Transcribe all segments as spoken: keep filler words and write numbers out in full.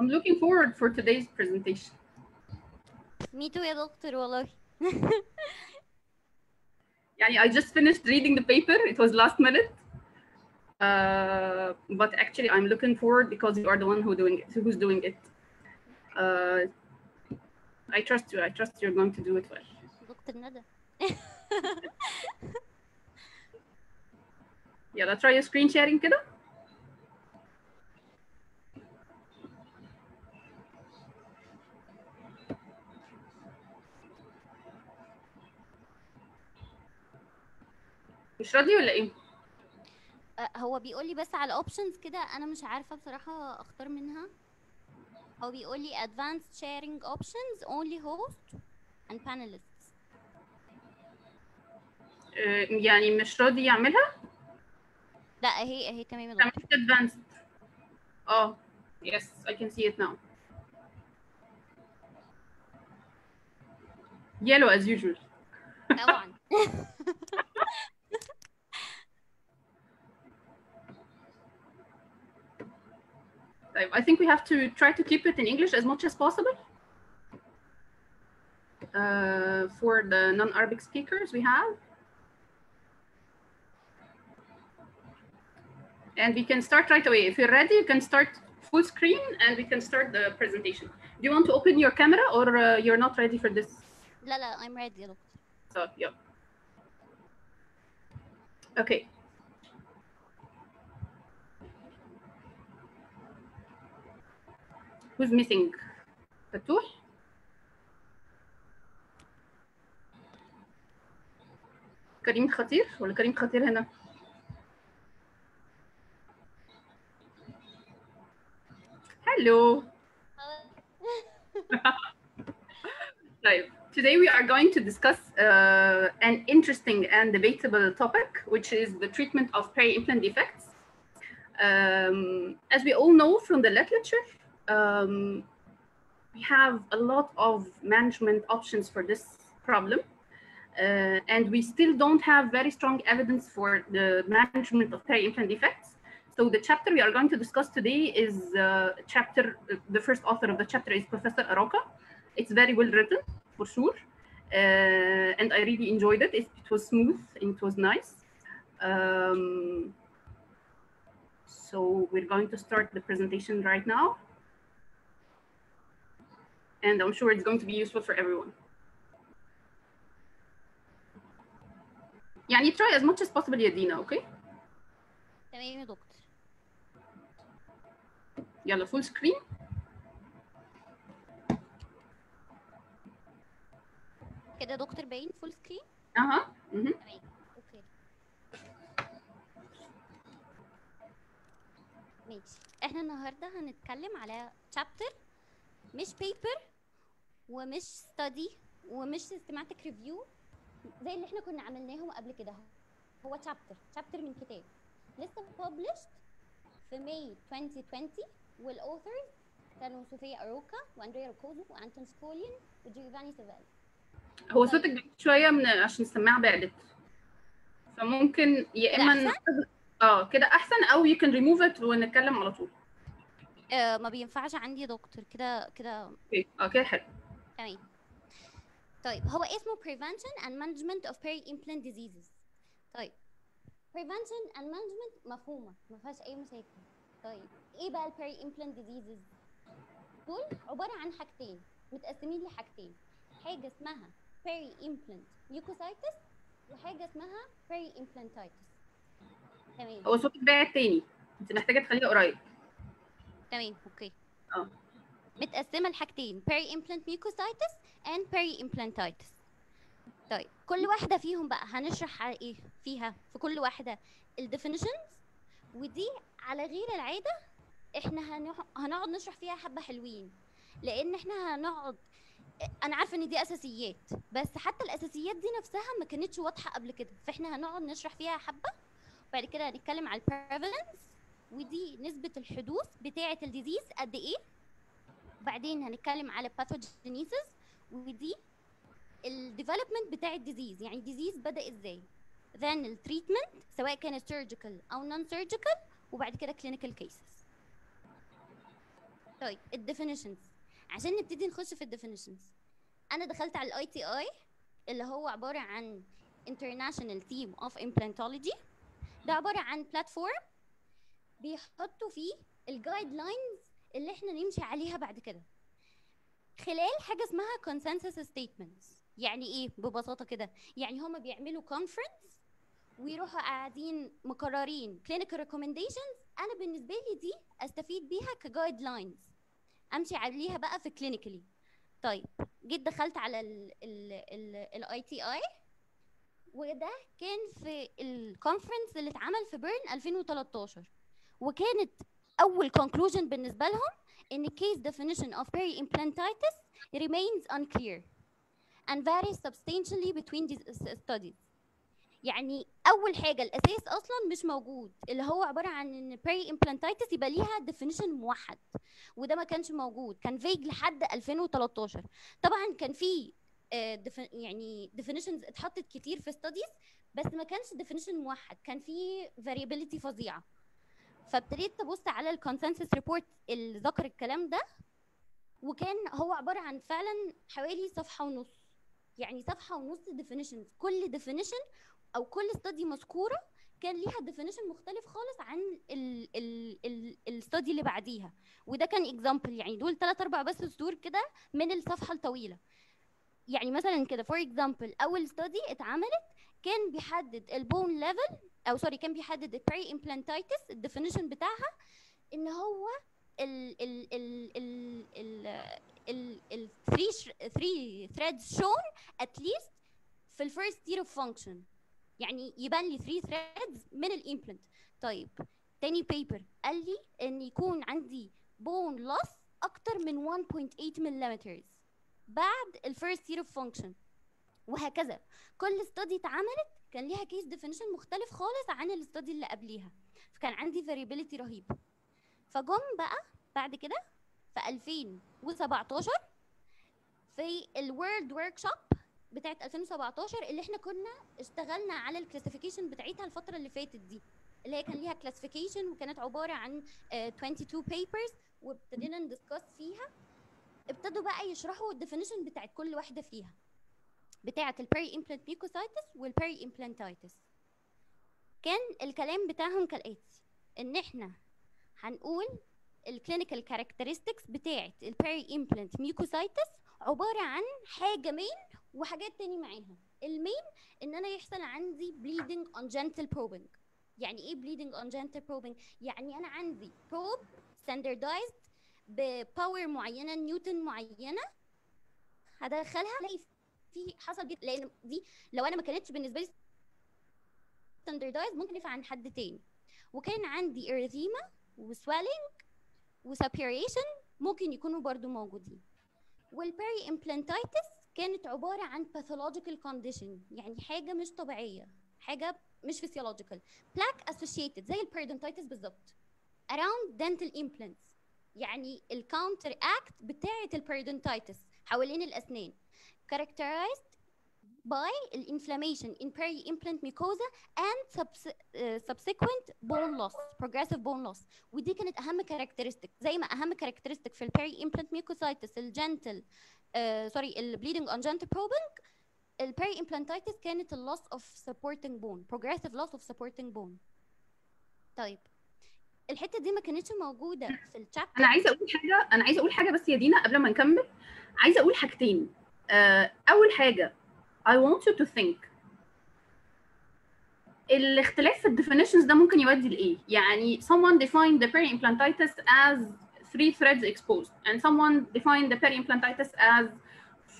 I'm looking forward for today's presentation. Me too يا دكتور والله. يعني I just finished reading the paper. It was last minute. Uh, but actually I'm looking forward because you are the one who doing it, who's doing it. Uh, I trust you. I trust you're going to do it well. دكتور ندى. يلا try your screen sharing كده. مش راضي ولا ايه؟ هو بيقول لي بس على الاوبشنز كده، انا مش عارفه بصراحه اختار منها. هو بيقول لي advanced sharing options only host and panelists. يعني مش راضي يعملها؟ لا هي هي تمام. عملت advanced. اه yes I can see it now. yellow as usual. طبعا. I think we have to try to keep it in English as much as possible. Uh, for the non-Arabic speakers we have. And we can start right away. If you're ready, you can start full screen and we can start the presentation. Do you want to open your camera or uh, you're not ready for this? La la, I'm ready. So, yeah. Okay. Who's missing? Fatour? Karim Khatir? Or Karim Khatir here? Hello. Hello. Today we are going to discuss uh, an interesting and debatable topic, which is the treatment of peri-implant defects. Um, as we all know from the literature, Um, we have a lot of management options for this problem, uh, and we still don't have very strong evidence for the management of peri-implant defects. So the chapter we are going to discuss today is uh, chapter, the first author of the chapter is Professor Aroca. It's very well written, for sure, uh, and I really enjoyed it. It, it was smooth and it was nice. Um, so we're going to start the presentation right now. And I'm sure it's going to be useful for everyone. يعني try as much as possible يا دينا, okay? تمام يا دكتور. يلا full screen. كده دكتور باين full screen؟ أها. تمام. اوكي. ماشي. احنا النهارده هنتكلم على chapter مش paper ومش study ومش systematic review زي اللي احنا كنا عملناهم قبل كده. هو chapter chapter من كتاب لسه published في ماي ألفين وعشرين، والauthors كانوا سوفيا أروكا واندريا روكوزو وانتون سكولين وجيوفاني سيفال. هو صوتك بعيد شويه من عشان السماعه بعدت، فممكن يا اما اه كده احسن او you can remove it ونتكلم على طول. آه ما بينفعش عندي يا دكتور كده كده. اوكي اوكي حلو تمام. طيب هو اسمه prevention and management of peri-implant diseases. طيب prevention and management مفهومه ما فيهاش اي مشاكل. طيب ايه بقى البيري-امبلانت ديزيزز؟ دول عباره عن حاجتين متقسمين لحاجتين، حاجه اسمها peri-implant mucositis وحاجه اسمها peri-implantitis. تمام. هو صوتك باعت تاني، انت محتاجه تخليه قريب. تمام اوكي. اه متقسمه لحاجتين peri-implant mucositis and peri-implantitis. طيب كل واحده فيهم بقى هنشرح على ايه فيها، في كل واحده الديفينيشنز، ودي على غير العاده احنا هنقعد نشرح فيها حبه حلوين، لان احنا هنقعد انا عارفه ان دي اساسيات، بس حتى الاساسيات دي نفسها ما كانتش واضحه قبل كده، فاحنا هنقعد نشرح فيها حبه. وبعد كده هنتكلم على prevalence ودي نسبة الحدوث بتاعة الديزيز قد إيه؟ وبعدين هنتكلم على pathogenesis ودي الديفلوبمنت بتاع الديزيز، يعني الديزيز بدأ إزاي؟ then التريتمنت سواء كانت surgical أو non surgical، وبعد كده clinical cases. طيب الديفينيشنز، عشان نبتدي نخش في الديفينيشنز. انا دخلت على الاي تي اي اللي هو عباره عن International Team of Implantology. ده عباره عن بلاتفورم بيحطوا فيه الجايد لاينز اللي احنا نمشي عليها بعد كده خلال حاجه اسمها consensus statements. يعني ايه ببساطه كده؟ يعني هم بيعملوا كونفرنس ويروحوا قاعدين مقررين clinical recommendations انا بالنسبه لي دي استفيد بيها كجايد لاينز امشي عليها بقى في كلينيكالي. طيب جيت دخلت على الاي تي اي وده كان في الكونفرنس اللي اتعمل في بيرن ألفين وتلتاشر، وكانت اول conclusion بالنسبه لهم ان case definition of peri-implantitis remains unclear and varies substantially between these studies. يعني اول حاجه الاساس اصلا مش موجود اللي هو عباره عن ان peri-implantitis يبقى ليها ديفينيشن موحد، وده ما كانش موجود، كان فيج لحد ألفين وتلتاشر. طبعا كان في يعني definitions اتحطت كتير في studies بس ما كانش definition موحد، كان في variability فظيعه. فابتديت ابص على الكونسنسس ريبورت اللي ذكر الكلام ده، وكان هو عباره عن فعلا حوالي صفحه ونص، يعني صفحه ونص definitions، كل definition او كل study مذكوره كان ليها definition مختلف خالص عن ال ال ال الstudy اللي بعديها. وده كان example، يعني دول ثلاث اربع بس سطور كده من الصفحه الطويله. يعني مثلا كده فور اكزامبل اول ستادي اتعملت كان بيحدد البون ليفل او سوري كان بيحدد البري امبلانتايتس الديفينيشن بتاعها ان هو ال ال ال ال ال ال ثري ثريدز شون اتليست في الفيرست تير اوف فانكشن، يعني يبان لي ثري ثريدز من الامبلانت. طيب تاني بيبر قال لي ان يكون عندي بون لوس اكتر من واحد فاصلة تمانية ملم بعد الفيرست تير اوف فانكشن، وهكذا. كل استادي اتعملت كان ليها كيس ديفينيشن مختلف خالص عن الاستادي اللي قبليها، فكان عندي فاريبيليتي رهيب. فجم بقى بعد كده في ألفين وسبعتاشر في الورلد ورك شوب بتاعه ألفين وسبعتاشر اللي احنا كنا اشتغلنا على الكلاسيفيكيشن بتاعتها الفتره اللي فاتت دي، اللي هي كان ليها كلاسيفيكيشن وكانت عباره عن اتنين وعشرين بيبرز، وابتدينا ندسكس فيها. ابتدوا بقى يشرحوا الديفينيشن بتاعت كل واحده فيها بتاعه البيري امبلانت ميكوسايتس والبيري امبلانتايتس. كان الكلام بتاعهم كالاتي، ان احنا هنقول الكلينيكال كاركترستكس بتاعه البيري امبلانت ميكوسايتس عباره عن حاجه مين وحاجات تاني معاها. المين ان انا يحصل عندي بليدنج اون جنتل بروبنج. يعني ايه بليدنج اون جنتل بروبنج؟ يعني انا عندي بروب ستاندردايزد بباور معينه نيوتن معينه هدخلها الاقي في حصل جد، لان دي لو انا ما كانتش بالنسبه لي ستاندردايز ممكن ينفع عن حد تاني. وكان عندي اريثيما وسوالينج وسابيريشن ممكن يكونوا برضو موجودين. والبيري امبلانتايتس كانت عباره عن باثولوجيكال كونديشن، يعني حاجه مش طبيعيه، حاجه مش فيسيولوجيكال، بلاك اسوشيتد زي البيريدونتايتس بالظبط اراوند دنتال امبلانتس، يعني الكاونتر اكت بتاعه البيريدونتايتس حوالين الاسنان. characterized by الانفلاميشن in peri-implant mucosa and subsequent bone loss, progressive bone loss. ودي كانت اهم كاركترستيك، زي ما اهم كاركترستيك في البيري-implant mucositis الجنتل سوري البليدنج اون جنتل بروبنج، البيري-implantitis كانت loss of supporting bone, progressive loss of supporting bone. طيب الحته دي ما كانتش موجوده في الشابتر. انا عايزه اقول حاجه، انا عايزه اقول حاجه بس يا دينا قبل ما نكمل، عايزه اقول حاجتين. أه اول حاجه I want you to think الاختلاف في الديفينيشنز ده ممكن يودي لايه؟ يعني someone defined the peri-implantitis as three threads exposed and someone defined the peri-implantitis as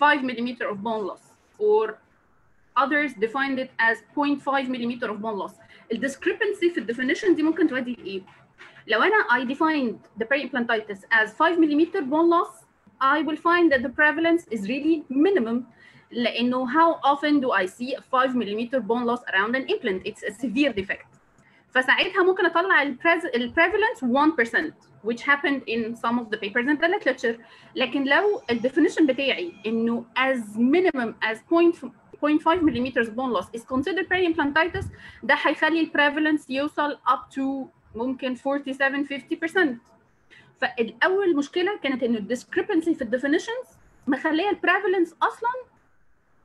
five millimeters of bone loss or others defined it as zero point five millimeters of bone loss. الديسكريبنسي في الديفينيشن دي ممكن تودي لايه؟ لو انا I defined the peri-implantitis as five millimeters bone loss I will find that the prevalence is really minimum. لأنه how often do I see a five millimeter bone loss around an implant? It's a severe defect. فساعتها ممكن أطلع ال prevalence one percent which happened in some of the papers and the literature. لكن لو ال definition بتاعي إنه as minimum as zero point five millimeters bone loss is considered peri-implantitis ده هيخلي ال prevalence يوصل up to ممكن forty-seven fifty percent. فالاول مشكله كانت انه الديسكريبنسي في الديفينيشنز مخليه البريفالنس اصلا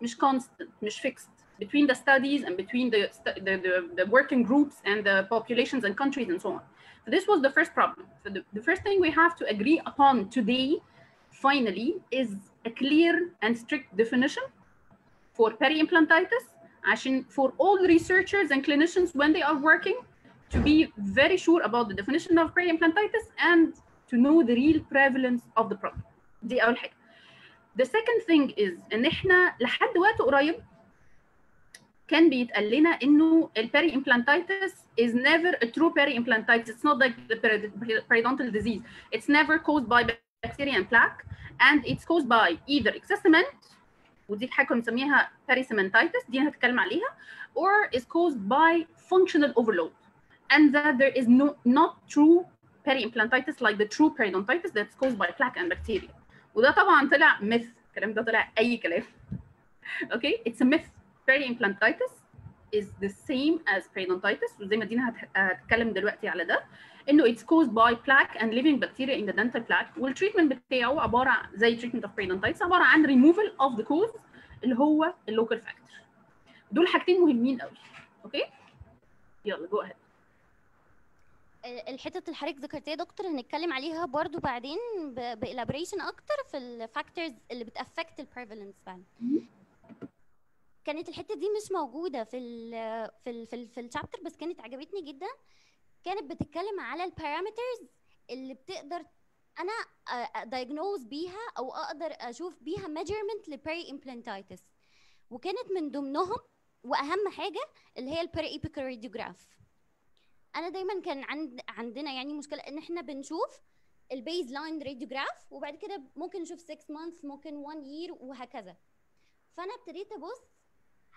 مش constant مش fixed between the studies and between the the the, the working groups and the populations and countries and so on. So this was the first problem. So the, the first thing we have to agree upon today finally is a clear and strict definition for peri-implantitis عشان for all the researchers and clinicians when they are working to be very sure about the definition of peri-implantitis and to know the real prevalence of the problem. دي أول حاجة. The second thing is إن إحنا لحد وقت قريب كان بيتقال لنا إنه البري-implantitis is never a true peri-implantitis. It's not like the periodontal disease. It's never caused by bacteria and plaque, and it's caused by either excess cement, ودي حاجة بنسميها peri-cementitis. دي هتكلم عليها. Or is caused by functional overload, and that there is no not true peri-implantitis like the true periodontitis that's caused by plaque and bacteria. وده طبعا طلع myth. الكلام ده طلع أي كلام. Okay, it's a myth. Peri-implantitis is the same as periodontitis. وزي ما دينا هتكلم دلوقتي على ده. إنه it's caused by plaque and living bacteria in the dental plaque. والtreatment بتاعه عبارة زي treatment of periodontitis عبارة عن removal of the cause اللي هو local factor. دول حاجتين مهمين قوي. Okay؟ يلا go ahead. الحتة اللي حضرتك ذكرتيها يا دكتور هنتكلم عليها برضو بعدين بإلابريشن أكتر في الفاكتورز اللي بتأفكت البريفالنس فعلا. كانت الحتة دي مش موجودة في ال في ال في, ال في الشابتر بس كانت عجبتني جدا. كانت بتتكلم على البارامترز اللي بتقدر أنا دايجنوز بيها أو أقدر أشوف بيها ميجرمنت لبري امبلانتايتس، وكانت من ضمنهم وأهم حاجة اللي هي البري ايبيكال راديوجراف. انا دايما كان عند عندنا يعني مشكله ان احنا بنشوف البيز لاين راديوجراف وبعد كده ممكن نشوف ستة مانثس ممكن واحد يير وهكذا. فانا ابتديت ابص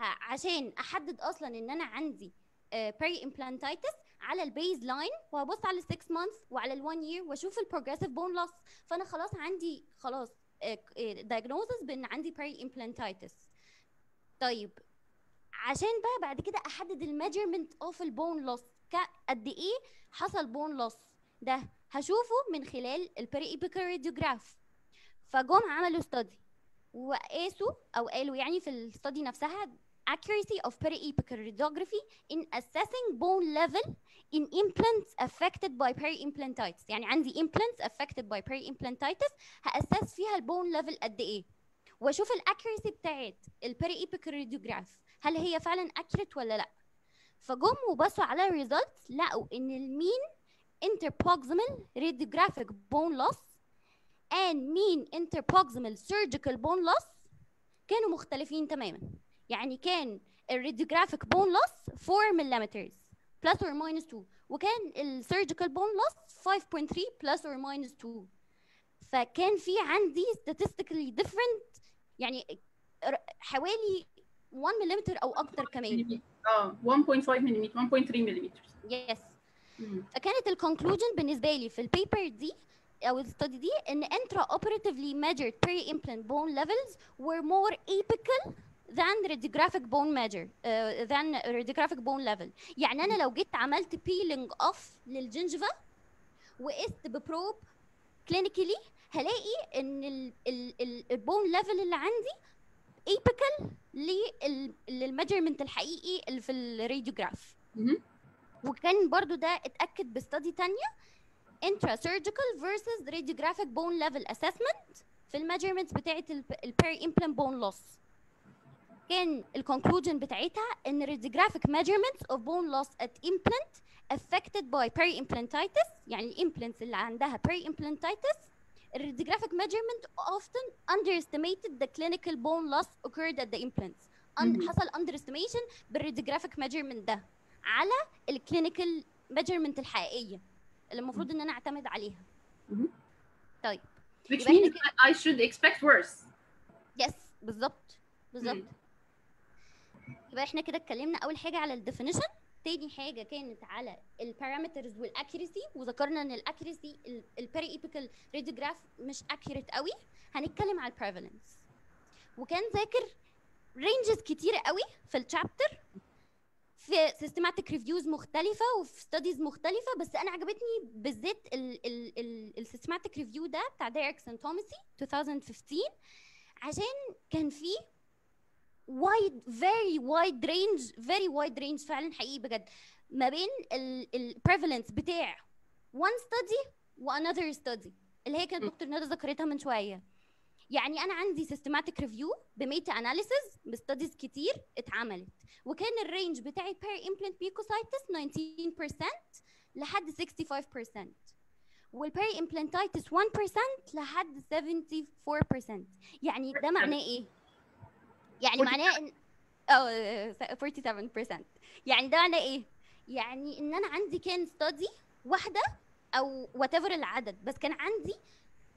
عشان احدد اصلا ان انا عندي بري امبلانتايتس على البيز لاين، وابص على ستة مانثس وعلى الواحد يير واشوف البروجريسيف بون لوس. فانا خلاص عندي خلاص دايجنوزس بان عندي بري امبلانتايتس. طيب عشان بقى بعد كده احدد الميجرمنت اوف البون لوس قد ايه حصل بون لوس، ده هشوفه من خلال البري ايبيكال راديوجراف. فجم عملوا ستادي وقاسوا او قالوا يعني في الستادي نفسها accuracy of periapical radiography in assessing bone level in implants affected by peri-implantitis. يعني عندي implants affected by peri-implantitis هاسس فيها البون level قد ايه واشوف الاكيوريسي بتاعت البري ايبيكال راديوجراف هل هي فعلا accurate ولا لا. فجم وبصوا على الريزلتس لقوا ان المين interproximal radiographic bone loss and mean interproximal surgical bone loss كانوا مختلفين تماما. يعني كان الراديوجرافيك بون لوس four millimeters plus or minus two وكان السيرجيكال بون لوس five point three plus or minus two. فكان في عندي statistically different يعني حوالي واحد مليمتر او اكتر كمان. اه واحد فاصلة خمسة ملم واحد فاصلة ثلاثة ملم. يس. فكانت الكونكلوجن بالنسبه لي في البيبر دي او الستادي دي ان انترا اوبراتيفلي ميجرد بري امبلانت بون ليفلز وير مور ايبيكال ذان راديوجرافيك بون ميجر ذان راديوجرافيك بون ليفل. يعني انا لو جيت عملت بيلينج اوف للجنجفه وقست ببروب كلينيكلي هلاقي ان البون ليفل اللي عندي ايبيكال للميجرمنت الحقيقي اللي في الراديوجراف. وكان برضو ده اتاكد بستادي ثانيه انترا سيرجيكال فيرسز راديوجرافيك بون ليفل اسسمنت في الميجرمنت بتاعه البيري امبلانت بون لوس. كان الكونكلوجن بتاعتها ان الراديوجرافيك ميجرمنت اوف بون لوس ات امبلانت افكتد باي بيري امبلانتايتس، يعني الامبلانتس اللي عندها بيري امبلانتايتس الراديوجرaphic measurement often underestimated the clinical bone loss occurred at the implants. حصل underestimation بالراديوجرaphic measurement ده على الكلينيكال measurement الحقيقية اللي المفروض إن أنا أعتمد عليها. طيب. Which means I should expect worse. Yes بالضبط بالضبط. يبقى إحنا كده اتكلمنا أول حاجة على ال definition. تاني حاجه كانت على البارامترز والاكيوريسي وذكرنا ان الاكيوريسي البيري ايبيكال راديوجراف مش اكيوريت قوي. هنتكلم على البريفالنس وكان ذاكر رينجز كتير قوي في الشابتر. في سيستماتيك ريفيوز مختلفه وفي ستاديز مختلفه، بس انا عجبتني بالذات السيستماتيك ريفيو ده بتاع ديركسن توماسي ألفين وخمسة عشر، عشان كان فيه وايد فيري وايد رينج فيري وايد رينج فعلا حقيقي بجد ما بين البريفالنس بتاع وان ستادي وانذر ستادي اللي هي كانت دكتور ندى ذكرتها من شويه. يعني انا عندي سيستماتيك ريفيو بميتا اناليسز بستاديز كتير اتعملت، وكان الرينج بتاعي بير امبلانت بيكوسايتس تسعتاشر بالمية لحد خمسة وستين بالمية، والبير امبلانتايتس واحد بالمية لحد سبعة وسبعين بالمية. يعني ده معناه ايه؟ يعني معناه ان اه سبعة وأربعين بالمية. يعني ده معناه ايه؟ يعني ان انا عندي كان ستادي واحده او وات ايفر العدد، بس كان عندي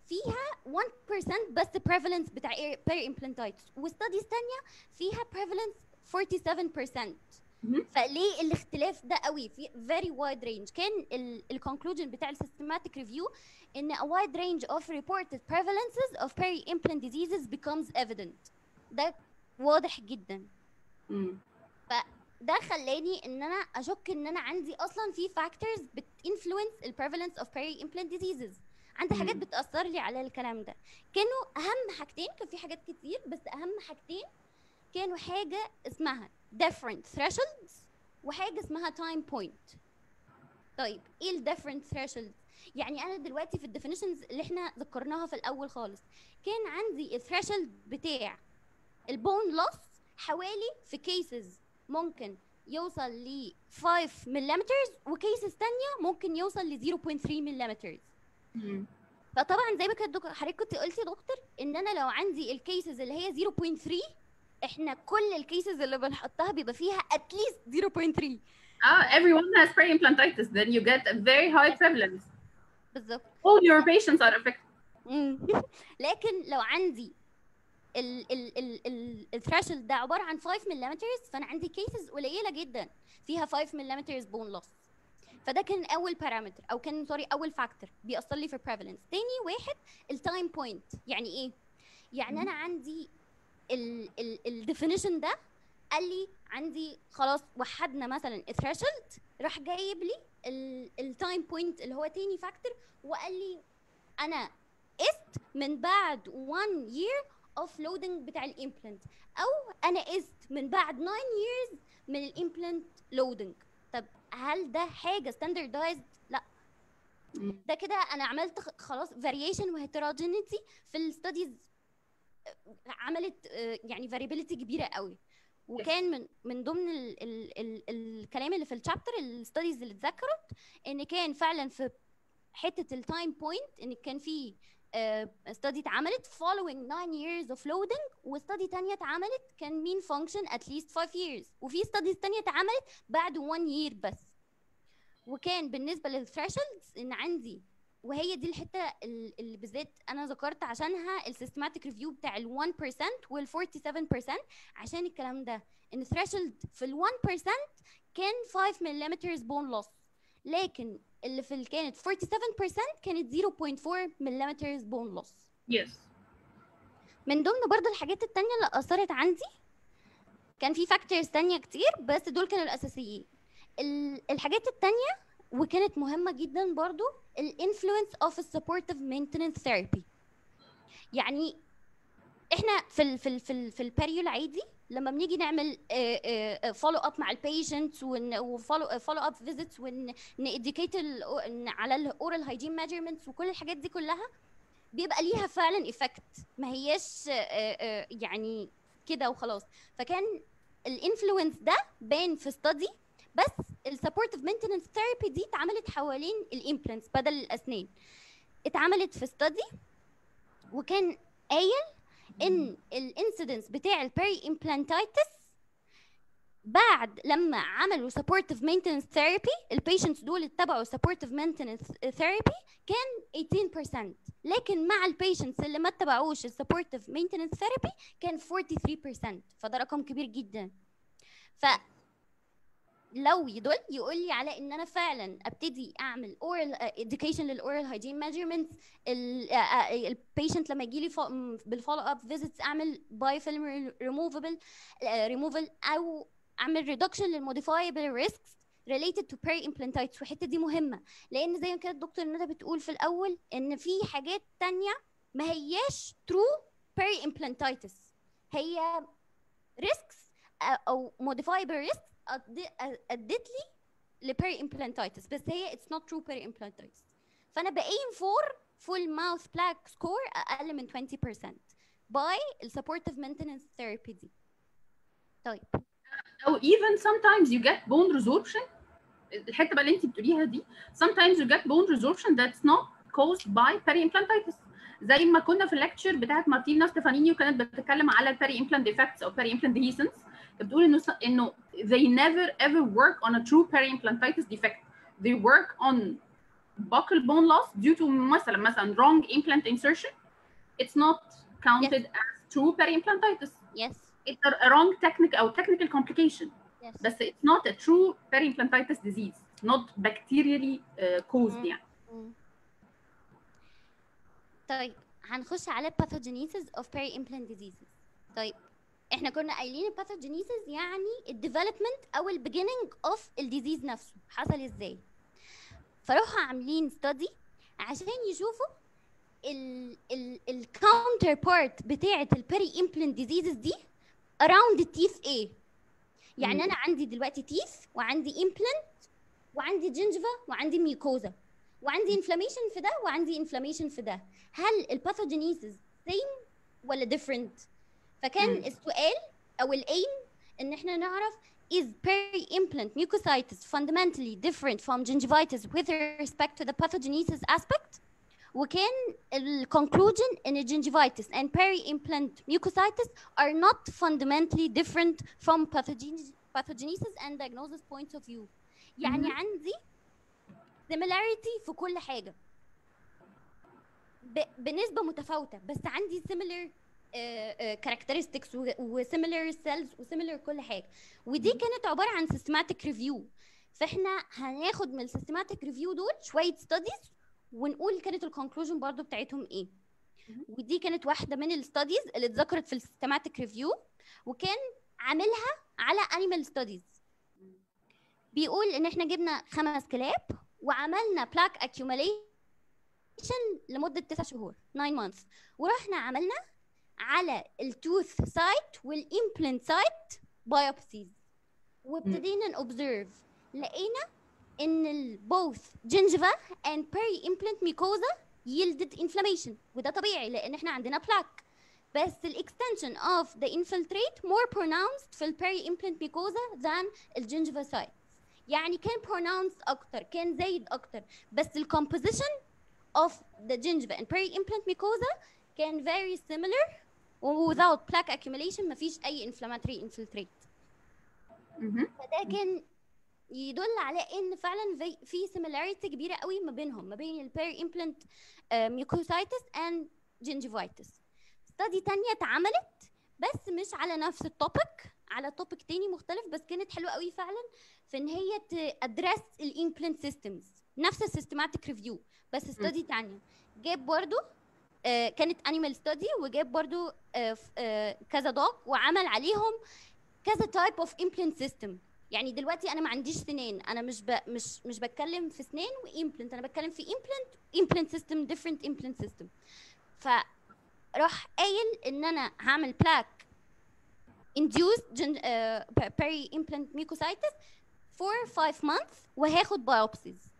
فيها واحد بالمية بس prevalence بتاع بير امبلانتايتس، وستاديز ثانيه فيها prevalence سبعة وأربعين بالمية. فليه الاختلاف ده قوي في very wide range؟ كان الconclusion بتاع السيستماتيك ريفيو ان a wide range of reported prevalences of peri-implant diseases becomes evident. ده واضح جدا. امم فده خلاني ان انا اشك ان انا عندي اصلا في factors بت influence the prevalence of peri-implant diseases. عندي حاجات بتأثر لي على الكلام ده. كانوا أهم حاجتين، كان في حاجات كتير بس أهم حاجتين كانوا حاجة اسمها different thresholds وحاجة اسمها time point. طيب إيه ال different thresholds؟ يعني أنا دلوقتي في الديفينيشنز اللي إحنا ذكرناها في الأول خالص كان عندي الثريشولد بتاع البون لوس حوالي في كيسز ممكن يوصل ل خمسة ملم وكيسز تانية ممكن يوصل ل صفر فاصلة ثلاثة ملم. فطبعا زي ما كانت حضرتك قلتي دكتور ان انا لو عندي الكيسز اللي هي صفر فاصلة ثلاثة، احنا كل الكيسز اللي بنحطها بيبقى فيها at least صفر فاصلة ثلاثة. اه everyone has peri-implantitis then you get a very high prevalence. بالظبط. All your patients are affected. لكن لو عندي ال ال ال ال الثريشولد ده عباره عن خمسة ملم، فانا عندي كيسز قليله جدا فيها خمسة ملم بون لوس. فده كان اول بارامتر او كان سوري اول فاكتور بيأثر لي في البريفالنس. تاني واحد التايم بوينت. يعني ايه؟ يعني انا عندي الديفينيشن ده قال لي عندي خلاص وحدنا مثلا الثريشولد، راح جايب لي التايم بوينت اللي هو تاني فاكتور وقال لي انا قست من بعد one year of loading بتاع الامبلانت، او انا قست من بعد nine years من الامبلانت loading. طب هل ده حاجه ستاندردايزد؟ لا. ده كده انا عملت خلاص فاريشن وهيتروجينيتي في الستاديز، عملت يعني فاريبيليتي كبيره قوي. وكان من من ضمن ال ال ال الكلام اللي في الشابتر الستاديز اللي اتذكرت ان كان فعلا في حته التايم بوينت ان كان في استادي اتعملت following nine years of loading، واستادي تانية اتعملت كان mean function at least five years، وفي استاديز تانية اتعملت بعد one year بس. وكان بالنسبة للثريشولدز ان عندي، وهي دي الحتة اللي بالذات انا ذكرت عشانها السيستماتيك ريفيو بتاع ال one percent وال forty-seven percent، عشان الكلام ده ان الثريشولد في ال one percent كان five millimeters bone loss، لكن اللي في كانت forty-seven percent كانت zero point four millimeters bone loss. Yes. من ضمن برضه الحاجات التانية اللي أثرت عندي كان في فاكتورز تانية كتير بس دول كانوا الأساسيين. الحاجات التانية وكانت مهمة جدا برضه ال influence of supportive maintenance therapy. يعني احنا في ال في ال في, ال في البريو العادي لما بنيجي نعمل فولو اب مع البيشنت وفولو فولو اب فيزيتس ونديكيت على الاورال هايجين ميجرمنتس وكل الحاجات دي كلها بيبقى ليها فعلا افكت، ما هياش يعني كده وخلاص. فكان الانفلونس ده بان في ستادي، بس السبورتيف مينتننس ثيرابي دي اتعملت حوالين الامبلانتس بدل الاسنان. اتعملت في ستادي وكان قايل ان الانسيدنس بتاع البيري امبلانتايتس بعد لما عملوا سبورتيف مينتننس ثيرابي، البيشنتس دول اتبعوا سبورتيف مينتننس ثيرابي كان ثمانية عشر بالمية، لكن مع البيشنتس اللي ما اتبعوش السبورتيف مينتننس ثيرابي كان forty-three percent. فده رقم كبير جدا. ف لو يدل يقول لي على ان انا فعلا ابتدي اعمل اورال اديوكيشن للاورال هايجين ميجرمنتس، البيشنت لما يجي لي بالفولو اب فيزيتس اعمل باي فيلم ريموفبل ريموفل، او اعمل ريدكشن للموديفايبل ريسكس related to peri-implantitis. والحته دي مهمه لان زي ما كانت الدكتور ندى بتقول في الاول ان في حاجات ثانيه ما هياش true peri-implantitis، هي risks او modifiable risks ادت لي لبيري-implantitis، بس هي it's not true peri-implantitis. فانا بايم فور full mouth plaque score اقل من twenty percent by supportive maintenance therapy دي. طيب او even sometimes you get bone resorption. الحته بقى اللي انت بتقوليها دي sometimes you get bone resorption that's not caused by peri-implantitis، زي ما كنا في الليكتشر بتاعت مارتينا ستيفانيني وكانت بتتكلم على البيري امبلانت ديفكتس او بيري امبلانت ديهيسنس، بتقول انه انه they never ever work on a true peri-implantitis defect. They work on buccal bone loss due to مثلا مثلا wrong implant insertion. It's not counted yes. as true peri-implantitis. Yes. It's a wrong technical or technical complication. Yes. بس it's not a true peri-implantitis disease. Not bacterially uh, caused يعني. Mm. Mm. طيب هنخش على pathogenesis of peri-implant diseases. طيب احنا كنا قايلين pathogenesis يعني الديفلوبمنت او البيجيننج اوف الديزيز نفسه حصل ازاي. فروحوا عاملين ستادي عشان يشوفوا الكاونتر بارت بتاعه البيري امبلانت ديزيزز دي اراوند التيث ايه. يعني مم. انا عندي دلوقتي تيث وعندي امبلانت وعندي جنجفا وعندي ميكوزا وعندي انفلاميشن في ده وعندي انفلاميشن في ده، هل الباثوجينيسز سيم ولا ديفرنت؟ فكان مم. السؤال او الايم ان احنا نعرف is peri-implant mucositis fundamentally different from gingivitis with respect to the pathogenesis aspect. وكان ال conclusion ان gingivitis and peri-implant mucositis are not fundamentally different from pathogenesis and diagnosis points of view. يعني مم. عندي similarity في كل حاجه بنسبه متفاوته، بس عندي similar كاركترستكس وسيميلر سيلز وسيميلر كل حاجه. ودي كانت عباره عن سيستماتيك ريفيو، فاحنا هناخد من السيستماتيك ريفيو دول شويه ستاديز ونقول كانت الكونكلوجن برضو بتاعتهم ايه. ودي كانت واحده من الستاديز اللي اتذكرت في السيستماتيك ريفيو وكان عاملها على انيمال ستاديز. بيقول ان احنا جبنا خمس كلاب وعملنا بلاك اكيوميليشن لمده تسع شهور nine months، ورحنا عملنا على التوث سايت والامبلانت سايت بايوبسيز وابتدينا نوبزرف. لقينا ان البوث جنجفا اند بيري امبلانت ميكوزا يلدد انفلاميشن، وده طبيعي لان احنا عندنا بلاك، بس الاكستنشن اوف ذا انفلتريت مور برونونسد في البيري امبلانت ميكوزا ذان الجنجفا سايت. يعني كان برونونس اكتر، كان زايد اكتر، بس الكومبوزيشن اوف ذا جنجفا اند بيري امبلانت ميكوزا كان very similar without plaque accumulation، مفيش اي inflammatory infiltrate. فده كان يدل على ان فعلا في similarity كبيره قوي ما بينهم، ما بين البيري implant mucositis and gingivitis. study تانية اتعملت بس مش على نفس التوبيك، على توبيك تاني مختلف، بس كانت حلوه قوي فعلا في ان هي تادرس الامبلانت سيستمز، نفس السيستماتيك ريفيو بس study تانية. جاب برضو كانت انيمال ستادي وجاب برضو كذا دوج وعمل عليهم كذا تايب اوف امبلانت سيستم. يعني دلوقتي انا ما عنديش سنان، انا مش مش مش بتكلم في سنان وامبلانت، انا بتكلم في امبلانت امبلانت سيستم ديفرنت امبلانت سيستم. فراح قايل ان انا هعمل بلاك انديوس بيري امبلانت ميكوسايتس فور five months وهاخد بايوبسيز.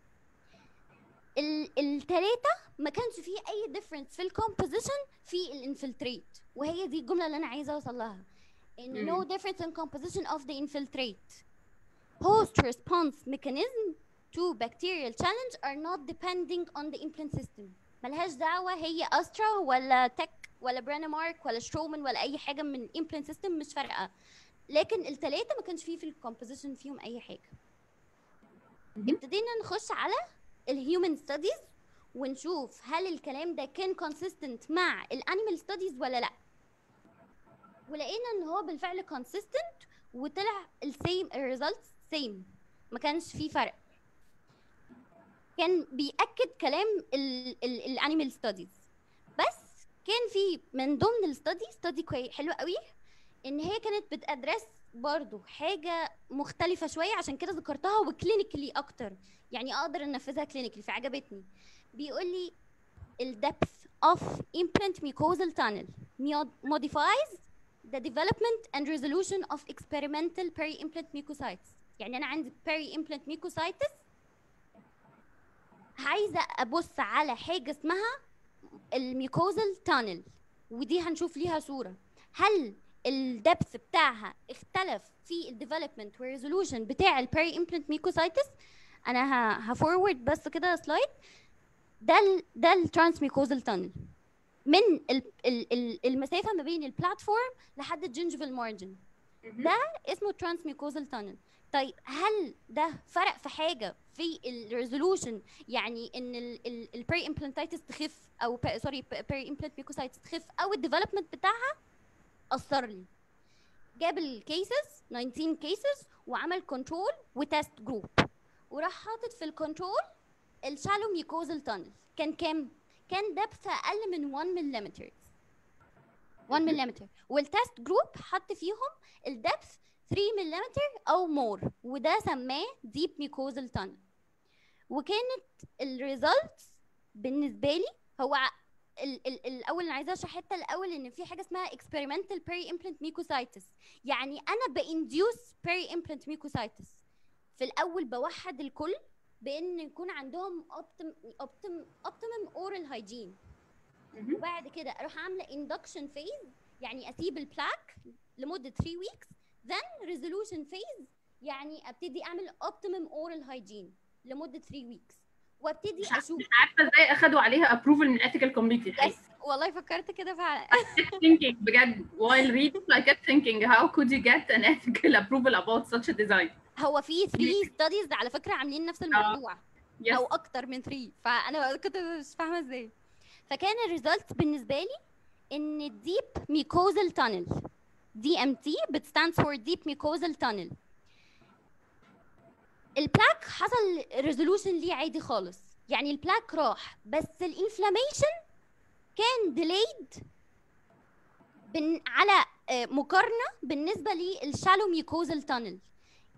الثلاثه ما كانش فيه اي ديفرنس في الكومبوزيشن في الانفلتريت، وهي دي الجمله اللي انا عايزه اوصل لها، ان نو ديفرنس ان كومبوزيشن اوف ذا انفلتريت بوست ريسبونس ميكانيزم تو بكتيريال تشالنج ار نوت ديبندنج اون ذا امبلانت سيستم. ملهاش دعوه هي استرا ولا تك ولا برانمارك ولا شرومان ولا اي حاجه من الامبلانت سيستم، مش فارقه. لكن الثلاثه ما كانش فيه في الكومبوزيشن فيهم اي حاجه. ابتدينا نخش على الهيومن ستاديز ونشوف هل الكلام ده كان كونسيستنت مع الانيمال ستاديز ولا لا. ولقينا ان هو بالفعل كونسيستنت وطلع السيم الريزلتس سيم، ما كانش فيه فرق، كان بيأكد كلام الانيمال ستاديز. بس كان في من ضمن الستادي ستادي حلو قوي ان هي كانت بتأدرس برضو حاجه مختلفه شويه، عشان كده ذكرتها، وكلينيكلي اكتر يعني اقدر انفذها كلينيكلي، فعجبتني. بيقول لي الدبث اوف امبلانت ميكوزال تانل موديفايز ذا ديفلوبمنت اند ريزولوشن اوف اكسبيرمنتال بيري امبلانت ميكوسايتس. يعني انا عندي بيري امبلانت ميكوسايتس، عايزه ابص على حاجه اسمها الميكوزال تانل، ودي هنشوف ليها صوره. هل الدبث بتاعها اختلف في الديفلوبمنت والريزولوشن بتاع البيري امبلانت ميكوسايتس؟ انا هفورورد بس كده سلايد. ده ال ده الترانس ميكوزال تانل من ال ال ال المسافه ما بين البلاتفورم لحد الجنجفال مارجن، ده اسمه ترانس ميكوزال تانل. طيب هل ده فرق في حاجه في الريزولوشن؟ يعني ان البيري امبلانتايتس تخف، او سوري بيري امبلانت ميكوسايتس تخف، او الديفلوبمنت بتاعها اثر لي؟ جاب الكيسز تسعتاشر كيسز وعمل كنترول وتست جروب، وراح حاطط في الكنترول الشالو ميكوزال تانل. كان كام؟ كان دبث اقل من واحد ملم، واحد ملم، والتست جروب حط فيهم الدبث ثلاثة ملم او مور، وده سماه ديب ميكوزال تانل. وكانت الريزلتس بالنسبه لي، هو ال ال الاول انا عايزه اشرح حته الاول، ان في حاجه اسمها اكسبيرمنتال بيري امبلانت ميكوسايتس، يعني انا بانديوس بيري امبلانت ميكوسايتس. في الاول بوحد الكل بان يكون عندهم اوبتم اوبتم اوبتمم اورال هايجين، وبعد كده اروح عامله اندكشن فيز، يعني اسيب البلاك لمده ثلاثة ويكس، then ريزولوشن فيز، يعني ابتدي اعمل اوبتمم اورال هايجين لمده ثلاثة ويكس، وابتدي اشوف. مش عارفه ازاي اخدوا عليها ابروفل من الاثيكال كوميتي. بس والله فكرت كده فعلا. thinking بجد while reading I kept thinking how could you get an ethical approval about such a design. هو في ثلاثة studies على فكره عاملين نفس الموضوع، yes. او اكتر من ثلاثة، فانا كنت مش فاهمه ازاي. فكان الريزلت بالنسبه لي ان الديب ميكوزال تانل دي ام تي بتستاند فور ديب ميكوزال تانل، البلاك حصل ريزولوشن ليه عادي خالص، يعني البلاك راح، بس الانفلاميشن كان ديليد على مقارنه بالنسبه للشالو ميكوزال تانل.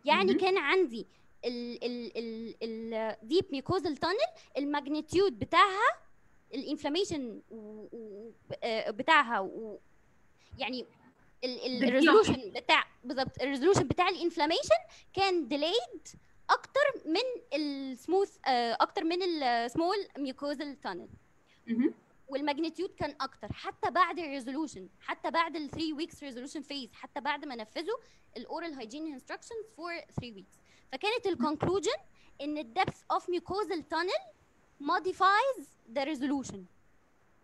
يعني كان عندي ال ال ال الديب ميكوزال تانل الماجنتيود بتاعها الانفلاميشن بتاعها و يعني الريزولوشن بتاع بالظبط الريزولوشن بتاع الانفلاميشن كان ديليد اكتر من السموث اكتر من السمول ميكوزال تانل، والماجنتيود كان اكتر حتى بعد الريزولوشن، حتى بعد ال ثلاثة ويكس ريزولوشن فيز، حتى بعد ما نفذوا الاورال هايجين انستراكشنز فور ثلاثة ويكس. فكانت الكونكلوجن ان الدبث اوف ميكوزال تانل موديفايز ذا ريزولوشن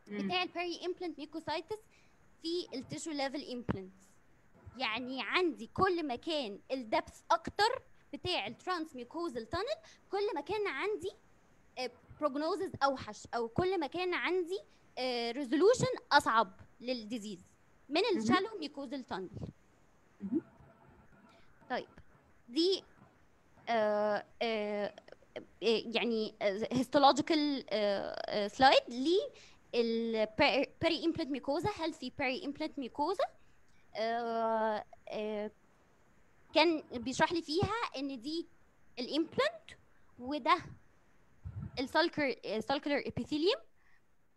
بتاع البيري امبلانت ميكوسايتس في التيشو ليفل امبلانتس. يعني عندي كل ما كان الدبث اكتر بتاع الترانس ميكوزال تانل، كل ما كان عندي بروجنوزز اوحش، او كل ما كان عندي ريزولوشن اصعب للديزيز من الشالو ميكوزال تانل. طيب دي آآ آآ يعني هيستولوجيكال سلايد لي البيري امبلانت ميكوزا، هيلثي بيري امبلانت ميكوزا. كان بيشرح لي فيها ان دي الامبلانت، وده السالكر السالكولار ابيثيليوم،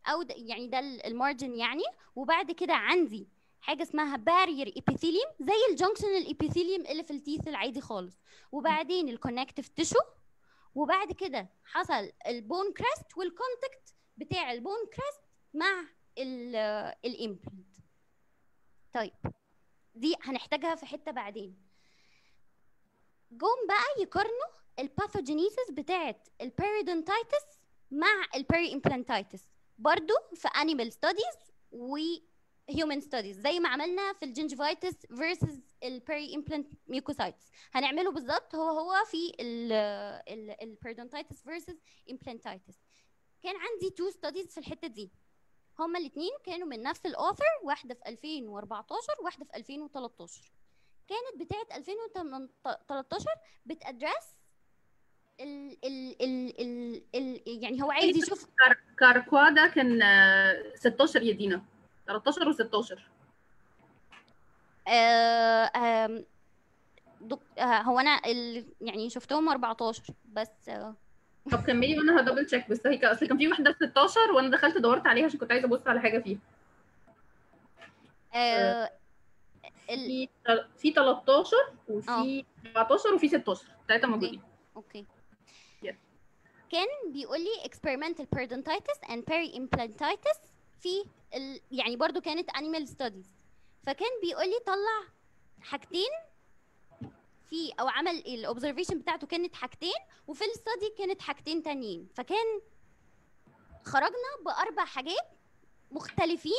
او ده يعني ده المارجن يعني. وبعد كده عندي حاجه اسمها بارير ابيثيليوم زي الجنكشنال ابيثيليوم اللي في التيث العادي خالص، وبعدين الكونكتيف تيشو، وبعد كده حصل البون كراست والكونتاكت بتاع البون كراست مع الامبلانت. طيب دي هنحتاجها في حته بعدين. جم بقى يقارنوا الباثوجينيسيس بتاعت البيريدونتايتس مع البيري امبلانتايتس برضو في انيمال ستاديز وهيومن ستاديز، زي ما عملنا في الجنجفايتس فيرسز البيري امبلانت ميكوسايتس، هنعمله بالظبط هو هو في البيريدونتايتس فيرسز امبلانتايتس. كان عندي تو ستاديز في الحته دي، هما الاثنين كانوا من نفس الاوثر، واحده في ألفين وأربعتاشر واحده في ألفين وتلتاشر. كانت بتاعت ألفين وتلتاشر بتأدرس ال ال ال ال ال يعني هو عايز يشوف كاركوا، ده كان ستاشر يدينا، تلتاشر و ستاشر. آه آه دك... آه هو انا ال... يعني شفتهم أربعتاشر بس. آه طب كملي وانا هدبل تشيك، بس هي اصل كان في واحده ستاشر وانا دخلت دورت عليها عشان كنت عايزه ابص على حاجه فيها. آه في ال... في تلتاشر وفي أربعتاشر وفي ستاشر، ثلاثه موجودين. اوكي yeah. كان بيقول لي experimental periodontitis and peri-implantitis في ال... يعني برضو كانت animal studies، فكان بيقول لي طلع حاجتين في او عمل الاوبزرفيشن بتاعته كانت حاجتين وفي الستادي كانت حاجتين تانيين، فكان خرجنا باربع حاجات مختلفين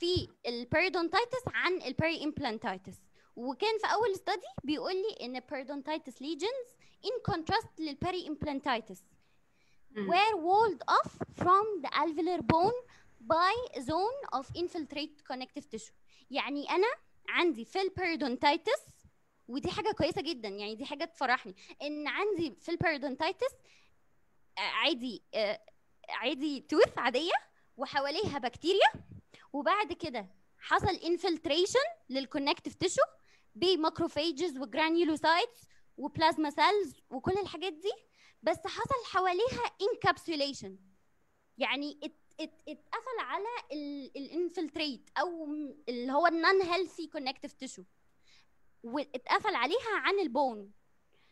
في البيريدونتايتس عن البيري امبلانتايتس. وكان في اول ستادي بيقول لي ان البيريدونتايتس ليجنز ان كونتراست للبيري امبلانتايتس were walled off from the alveolar bone by zone of infiltrate connective tissue. يعني انا عندي في البيريدونتايتس، ودي حاجه كويسه جدا يعني دي حاجه تفرحني، ان عندي في البيريدونتايتس عادي عادي توث عاديه وحواليها بكتيريا، وبعد كده حصل انفلتريشن للكونكتيف تيشو بماكروفاجز وجرانيولوسايتس وبلازما سيلز وكل الحاجات دي، بس حصل حواليها انكابسوليشن يعني اتقفل على الانفلتريت او اللي هو النون هيلثي كونكتيف تيشو واتقفل عليها عن البون.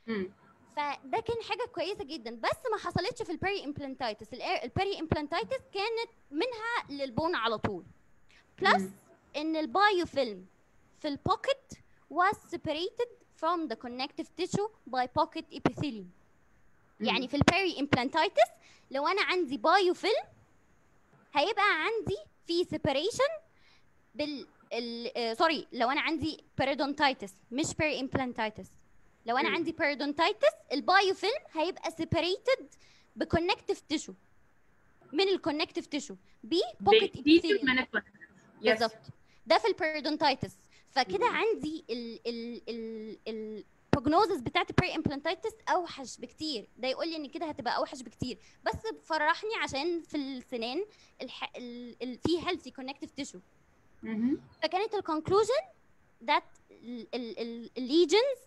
مم. فده كان حاجه كويسه جدا، بس ما حصلتش في البيري امبلانتايتس. البيري امبلانتايتس كانت منها للبون على طول. بلس ان البايو فيلم في البوكيت was separated from the connective tissue by pocket epithelium. مم. يعني في البيري امبلانتايتس لو انا عندي بايو فيلم هيبقى عندي في separation بال سوري لو انا عندي بيريدونتايتس مش بيري امبلانتايتس، لو انا عندي بيريدونتايتس البايو فيلم هيبقى سيبريتد بكونكتيف تيشو من الكونكتيف تيشو ببوكيت ايبيثيليوم بالظبط. ده في البيريدونتايتس، فكده عندي ال ال ال البروجنوزز بتاعت البيري امبلانتايتس اوحش بكتير. ده يقول لي ان كده هتبقى اوحش بكتير، بس فرحني عشان في السنان الح... ال... ال... في هيلثي كونكتيف تيشو. فكانت الكونكلوجن that lesions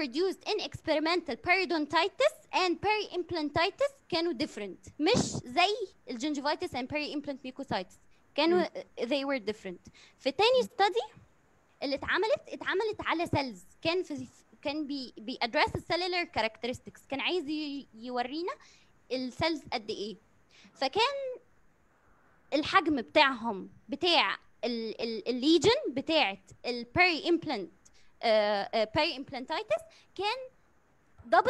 produced in experimental periodontitis and peri-implantitis كانوا different، مش زي الجنجيفايتس and peri-implant mucositis كانوا they were different. في تاني study اللي اتعملت اتعملت على cells، كان في كان بي بي address cellular characteristics، كان عايز يورينا السيلز قد ايه، فكان الحجم بتاعهم بتاع الليجن بتاعت البيري امبلانت بيري امبلانتايتس كان دبل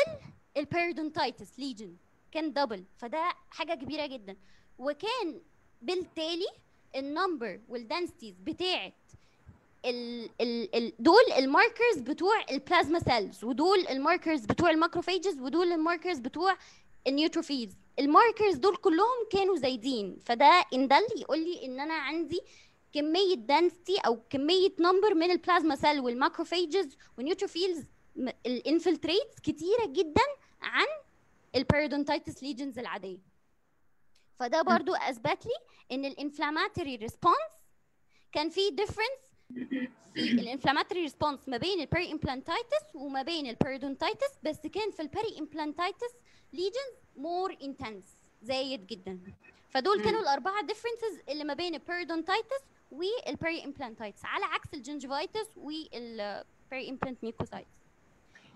البيريدونتايتس ليجن، كان دبل، فده حاجه كبيره جدا. وكان بالتالي النمبر والدنسيتيز بتاعت ال ال ال دول الماركرز بتوع البلازما سيلز، ودول الماركرز بتوع الماكروفاجز، ودول الماركرز بتوع النيوتروفيلز، الماركرز دول كلهم كانوا زايدين، فده اندل يقول لي ان انا عندي كميه دنسيتي او كميه نمبر من البلازما سيل والماكروفاجز والنيوتروفيلز الانفلتريتس كتيره جدا عن البيريدونتايتس ليجنز العاديه. فده برضو اثبت لي ان الانفلاماتوري ريسبونس كان في ديفرنس في الانفلاماتوري ريسبونس ما بين البيري امبلانتايتس وما بين البيريدونتايتس، بس كان في البيري امبلانتايتس ليجنز مور انتنس زايد جدا. فدول كانوا الاربعه ديفرنسز اللي ما بين البيريدونتايتس والبيري امبلانتايتس، على عكس الجنجيفايتس والبيري امبلانت ميكوسايتس.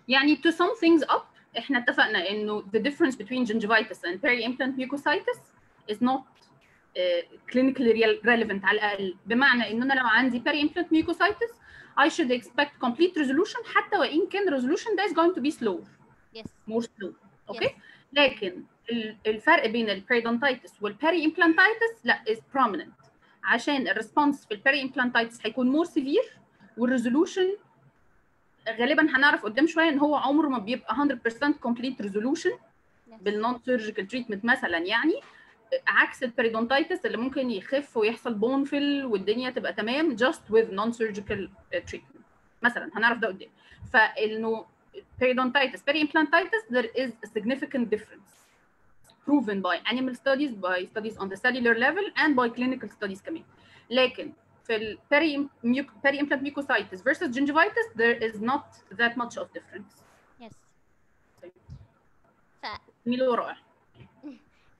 يعني to sum things up احنا اتفقنا انه the difference between gingivitis and peri implant mucositis is not uh, clinically relevant على الاقل، بمعنى ان انا لو عندي peri implant mucositis I should expect complete resolution حتى وان كان resolution ده is going to be slow. Yes. More slow. اوكي؟ okay. لكن الفرق بين البيريدونتايتس والبيري امبلانتايتس لا از بروميننت، عشان الريسبونس في البيري امبلانتايتس هيكون مور سيفير، والريزولوشن غالبا هنعرف قدام شويه ان هو عمره ما بيبقى مية بالمية كومبليت ريزولوشن بالنون سيرجيكال تريتمنت مثلا، يعني عكس البيريدونتايتس اللي ممكن يخف ويحصل بون فيل والدنيا تبقى تمام جاست وذ نون سيرجيكال تريتمنت مثلا، هنعرف ده قدام. فانه periodontitis, peri-implantitis, there is a significant difference proven by animal studies, by studies on the cellular level, and by clinical studies كمان. لكن في ال peri implant mucositis versus gingivitis there is not that much of difference. Yes. ف... ميلو رائع.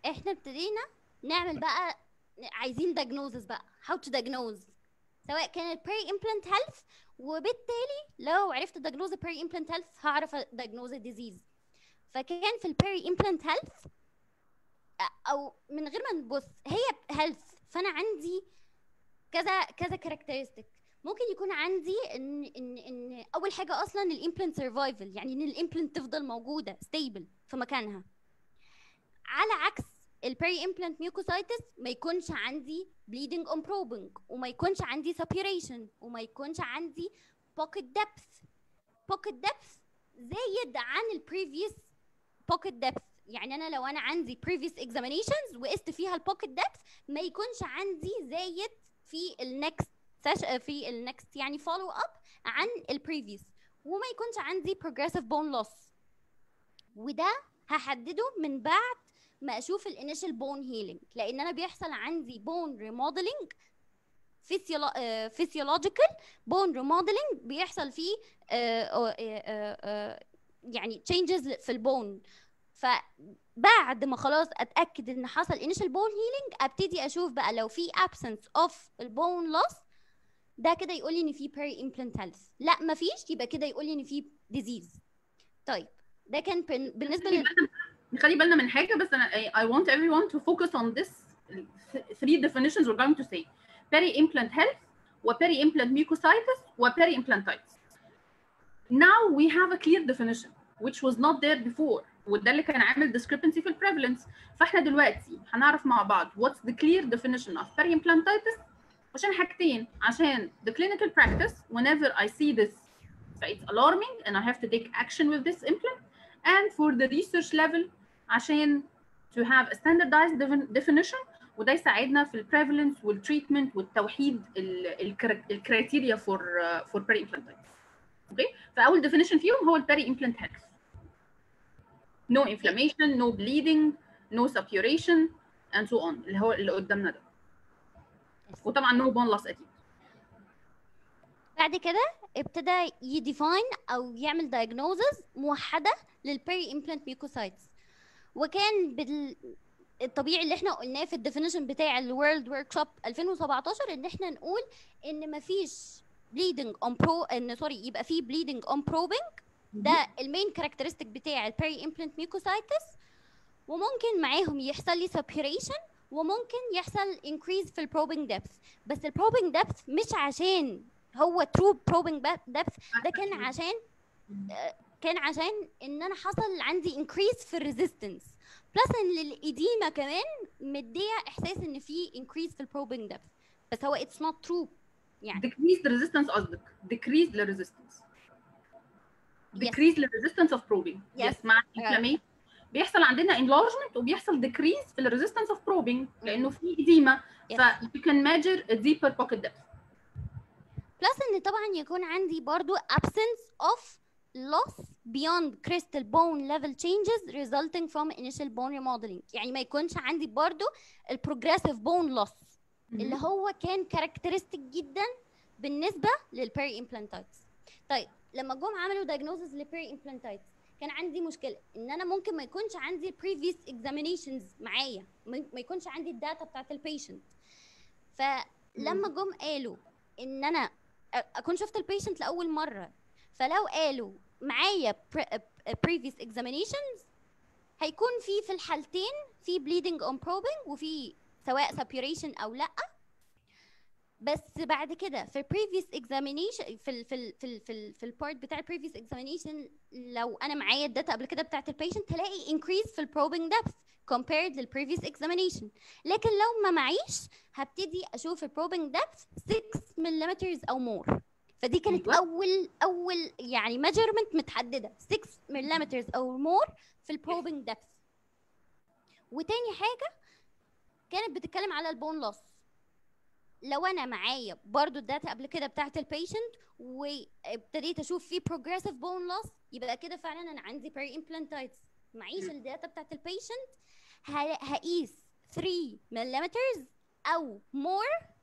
احنا ابتدينا نعمل بقى عايزين diagnosis بقى how to diagnose سواء كانت peri implant health وبالتالي لو عرفت diagnose peri implant health هعرف diagnose disease. فكان في peri implant health او من غير ما نبص هي health فانا عندي كذا كذا كاركترستيك ممكن يكون عندي ان ان ان اول حاجه اصلا الامبلانت سرفايفل يعني ان الامبلانت تفضل موجوده ستيبل في مكانها على عكس البيري امبلانت ميوكوسايتس ما يكونش عندي بليدنج اون بروبنج وما يكونش عندي سابيريشن وما يكونش عندي بوكيت ديبث بوكيت ديبث زايد عن البريفيوس بوكيت ديبث يعني انا لو انا عندي بريفيوس اكزامينيشنز وقست فيها البوكيت ديبث ما يكونش عندي زايد في النكست في النكست يعني فولو اب عن البريفيوس وما يكونش عندي بروجريسيف بون لوس وده هحدده من بعد ما اشوف الانيشال بون هيلينج لان انا بيحصل عندي بون ريموديلنج فيسيولوجيكال بون ريموديلنج بيحصل فيه يعني تشينجز في البون فبعد ما خلاص اتاكد ان حصل initial bone healing ابتدي اشوف بقى لو في absence of البون loss ده كده يقول لي ان في peri implant health لا ما فيش يبقى كده يقول لي ان في disease. طيب ده كان بالنسبه لل نخلي بالنا من حاجه بس انا I want everyone to focus on this three definitions we're going to say peri implant health و peri implant mucositis و peri implantitis. Now we have a clear definition which was not there before. وده اللي كان عامل discrepancy في prevalence فاحنا دلوقتي هنعرف مع بعض what's the clear definition of peri-implantitis عشان حاجتين عشان the clinical practice whenever I see this so it's alarming and I have to take action with this implant and for the research level عشان to have a standardized definition وده يساعدنا في prevalence والtreatment والتوحيد الكريتيريا for uh, for peri-implantitis. اوكي okay? فاول definition فيهم هو peri-implant health. No inflammation, no bleeding, no suppuration, and so on. اللي هو اللي قدامنا ده. وطبعا no bone loss أكيد. بعد كده ابتدى يديفاين أو يعمل diagnoses موحدة للبيري امبلانت ميوكوسايتس. وكان بالطبيعي اللي احنا قلناه في الديفينيشن بتاع الورلد ورك شوب ألفين وسبعتاشر إن احنا نقول إن مفيش bleeding on pro إن سوري يبقى في bleeding on probing. ده المين كاركترستيك بتاع البيري امبلانت ميوكوسايتس وممكن معاهم يحصل لي سابيريشن وممكن يحصل انكريز في البروبنج ديبث بس البروبنج ديبث مش عشان هو ترو بروبنج ديبث ده كان عشان كان عشان ان انا حصل عندي انكريز في الريزيستنس بلس ان الاديمه كمان مديه احساس ان في انكريز في البروبنج ديبث بس هو اتس نوت ترو يعني ديكريز ريزيستنس قصدك ديكريز للريزيستنس decrease yes. resistance of probing yes. yes مع inflammation right. بيحصل عندنا enlargement وبيحصل decrease في resistance of probing mm. لانه في edema yes. ف you can measure a deeper pocket depth plus ان طبعا يكون عندي برضو absence of loss beyond crystal bone level changes resulting from initial bone remodeling يعني ما يكونش عندي برضو ال progressive bone loss mm. اللي هو كان characteristic جدا بالنسبه لل peri implantitis. طيب لما جم عملوا diagnosis لبيري امبلانتايتس كان عندي مشكله ان انا ممكن ما يكونش عندي previous examinations معايا ما يكونش عندي الداتا بتاعت البيشنت فلما جم قالوا ان انا اكون شفت البيشنت لاول مره فلو قالوا معايا previous examinations هيكون في في الحالتين في bleeding on probing وفي سواء suppuration او لا بس بعد كده في previous examination في ال في ال في ال في, ال في البارت بتاع previous examination لو انا معايا الداتا قبل كده بتاعت البيشنت هلاقي increase في البروبنج depth compared لل previous examination لكن لو ما معيش هبتدي اشوف البروبنج depth six millimeters او مور فدي كانت اول اول يعني measurement متحدده six millimeters او مور في البروبنج depth. وتاني حاجه كانت بتتكلم على البون لوس لو انا معايا برضو الداتا قبل كده بتاعت البيشنت وابتديت اشوف فيه progressive bone loss يبقى كده فعلا انا عندي peri implantitis معيش الداتا بتاعت البيشنت هقيس three millimeters او more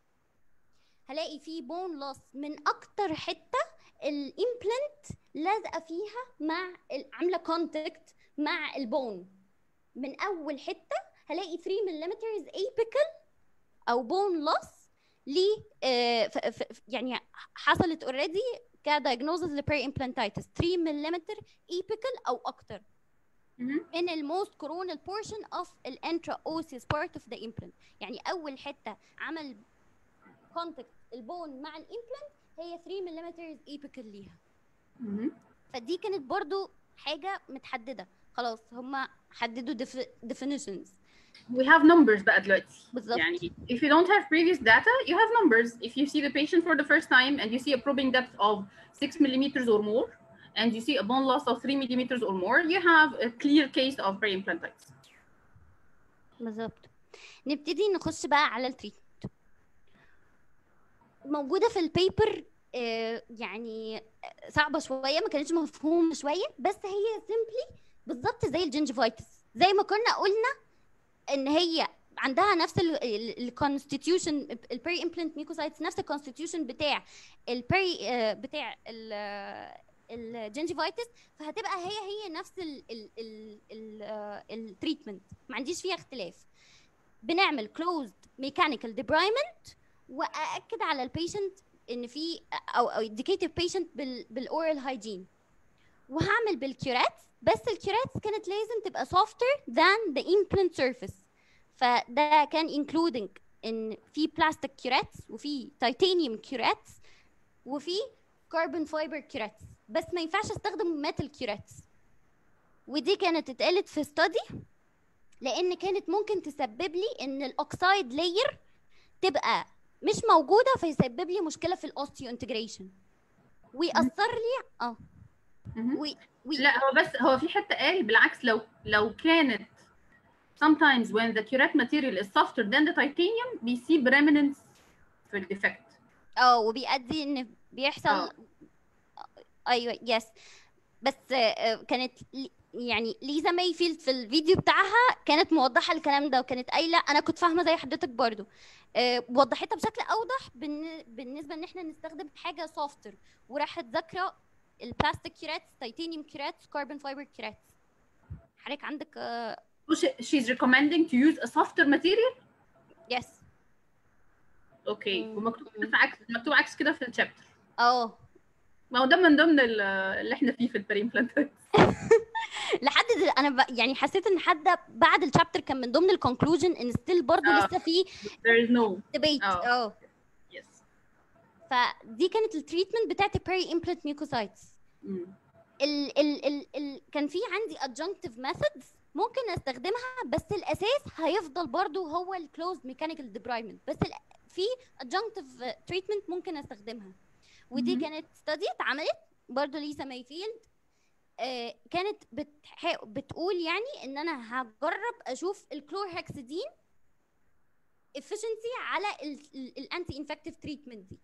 هلاقي فيه بون لوس من اكتر حته الامبلانت لازقه فيها مع عامله كونتاكت مع البون. من اول حته هلاقي ثلاثة ملم ايبيكال او بون لوس ليه آه يعني حصلت اوريدي كدايجنوزز لبري امبلانتايتس ثلاثة ملم ايبيكال او اكتر من الموست كورونال بورشن اوف الانترا اوسيس بارت اوف ذا امبلانت. يعني اول حته عمل كونتاكت البون مع الامبلانت هي ثلاثة ملم ايبيكال ليها. فدي كانت برضو حاجه متحدده خلاص، هم حددوا definitions. We have numbers بقى دلوقتي. بالظبط. يعني if you don't have previous data you have numbers. If you see the patient for the first time and you see a probing depth of six millimeters or more and you see a bone loss of three millimeters or more you have a clear case of peri-implantitis. بالظبط. نبتدي نخش بقى على التريتمنت. موجوده في البيبر آه يعني صعبه شويه، ما كانتش مفهومه شويه، بس هي simply بالظبط زي الجنجفايتس، زي ما كنا قلنا ان هي عندها نفس الكونستيتيوشن البري امبلانت ميكوسايتس، نفس الكونستيتيوشن بتاع البري بتاع الجنجفايتس، فهتبقى هي هي نفس التريتمنت، ما عنديش فيها اختلاف. بنعمل كلوزد ميكانيكال ديبرايمنت واكد على البيشنت ان في او انديكيتيف بيشنت بالاورال هايجين، وهعمل بالكيورات، بس الكيورات كانت لازم تبقى softer than the implant surface. فده كان including ان في بلاستيك كيورات وفي تيتانيوم كيورات وفي كاربون فايبر كيورات، بس ما ينفعش استخدم ميتال كيورات. ودي كانت اتقالت في study لان كانت ممكن تسبب لي ان الاوكسايد لاير تبقى مش موجوده فيسبب لي مشكله في الاوستيو انتجريشن ويأثر لي اه وي وي لا هو بس هو في حته قال بالعكس لو لو كانت sometimes when the curette material is softer than the titanium بيسيب remnants في الديفكت اه وبيؤدي ان بيحصل أوه. ايوه يس. بس كانت يعني ليزا مايفيلد في الفيديو بتاعها كانت موضحه الكلام ده، وكانت قايله انا كنت فاهمه زي حضرتك برضو، وضحتها بشكل اوضح بالنسبه ان احنا نستخدم حاجه softer، وراحت ذاكره البلاستيك كيرات، تيتانيوم كيرات، كاربون فايبر كيرات. حضرتك عندك uh... so she's recommending to use a softer material. Yes. اوكي okay. mm -hmm. ومكتوب عكس مكتوب عكس كده في الشابتر. اه ما هو ده من ضمن اللي احنا فيه في البري امبلانتات. لحد انا ب... يعني حسيت ان حد بعد الشابتر كان من ضمن الكونكلوجن ان ستيل برضه oh. لسه في there is no debate. اه oh. oh. فدي كانت التريتمنت بتاعت البري امبلانت ميوكوسايتس. ال ال ال ال كان في عندي adjunctive methods ممكن استخدمها، بس الاساس هيفضل برضو هو الكلوزد ميكانيكال ديبرايمنت، بس في adjunctive treatment ممكن استخدمها. ودي كانت ستادي اتعملت برضو ليسا مايفيلد، آه كانت بتح... بتقول يعني ان انا هجرب اشوف الكلورهكسيدين efficiency على الانتي انفكتيف تريتمنت دي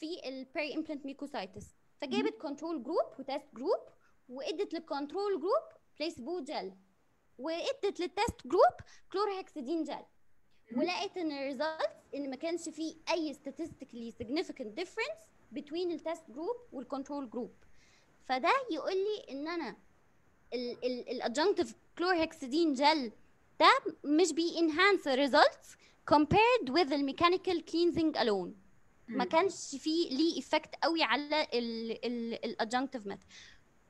في البري امبلانت ميكوسايتس. فجابت كنترول جروب وتست جروب، وادت للكنترول جروب بلاسبو جل، وادت للتست جروب كلورهكسيدين جل، ولقيت ان الريزلتس ان ما كانش فيه اي ستاتستيكلي سيجنيفيكانت ديفرنس بين التست جروب والكنترول جروب. فده يقول لي ان انا الادجنكتيف كلورهكسيدين جل ده مش بي انهانس ريزلتس compared with الميكانيكال كلينزنج الون، ما كانش فيه ليه إفكت قوي على الأدجنكتيف ميثود.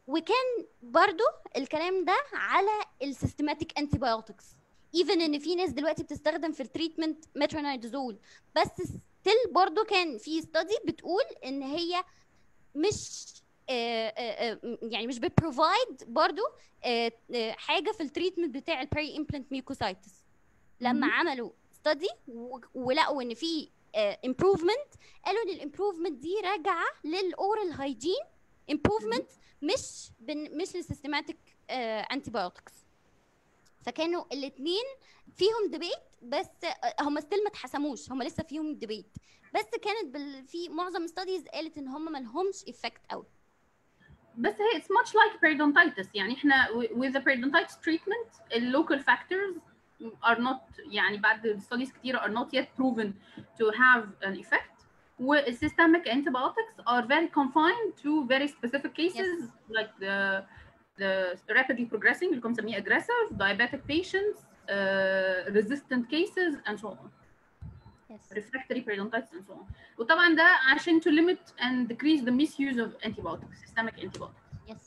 وكان برضو الكلام ده على السيستماتيك انتي بايوتكس، ايفن ان في ناس دلوقتي بتستخدم في التريتمنت مترونيدازول، بس ستيل برضو كان في ستادي بتقول ان هي مش آآ آآ يعني مش بتبروفايد برضو آآ آآ حاجه في التريتمنت بتاع البري امبلانت ميوكوسايتس. لما عملوا ستادي ولقوا ان في امبروفمنت، قالوا ان الامبروفمنت دي راجعه للاورال هايجين امبروفمنت، مش مش للسيستماتيك انتي بايوتكس. فكانوا الاثنين فيهم ديبيت، بس هم ستيل ما اتحسموش، هم لسه فيهم ديبيت، بس كانت في معظم ستاديز قالت ان هم ما لهمش افكت قوي. بس هي اتس ماتش لايك بيريدونتايتس، يعني احنا with the periodontitis treatment اللوكال فاكتورز are not يعني بعد studies كتيرة are not yet proven to have an effect. Systemic antibiotics are very confined to very specific cases, yes. like the the rapidly progressing, اللي كنا بنسميه aggressive, diabetic patients, uh, resistant cases, and so on. Yes. Refractory periodontitis and so on. وطبعا ده عشان to limit and decrease the misuse of antibiotics, systemic antibiotics. Yes.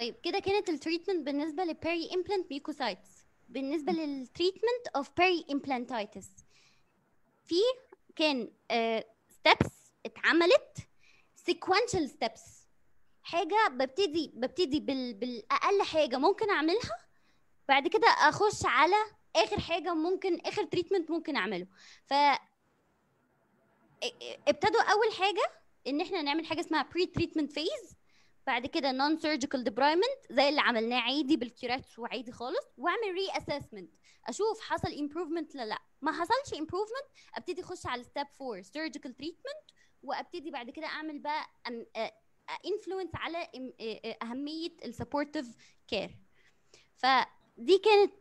طيب كده كانت التريتمنت بالنسبة للبيري امبلانت ميكوسايتس. بالنسبة للتريتمنت of بيري امبلانتايتس في كان ستيبس uh, اتعملت سيكوينشال ستيبس. حاجة ببتدي ببتدي بال, بالأقل حاجة ممكن أعملها، بعد كده أخش على آخر حاجة ممكن آخر تريتمنت ممكن أعمله. ف ابتدوا أول حاجة إن إحنا نعمل حاجة اسمها بري تريتمنت فيز، بعد كده نون سيرجيكال ديبرايمنت زي اللي عملناه عادي بالكيراتس وعادي خالص، واعمل ري اسسمنت اشوف حصل امبروفمنت لا لا. ما حصلش امبروفمنت ابتدي اخش على ستيب أربعة سيرجيكال تريتمنت، وابتدي بعد كده اعمل بقى انفلونس على اهميه السبورتيف كير. فدي كانت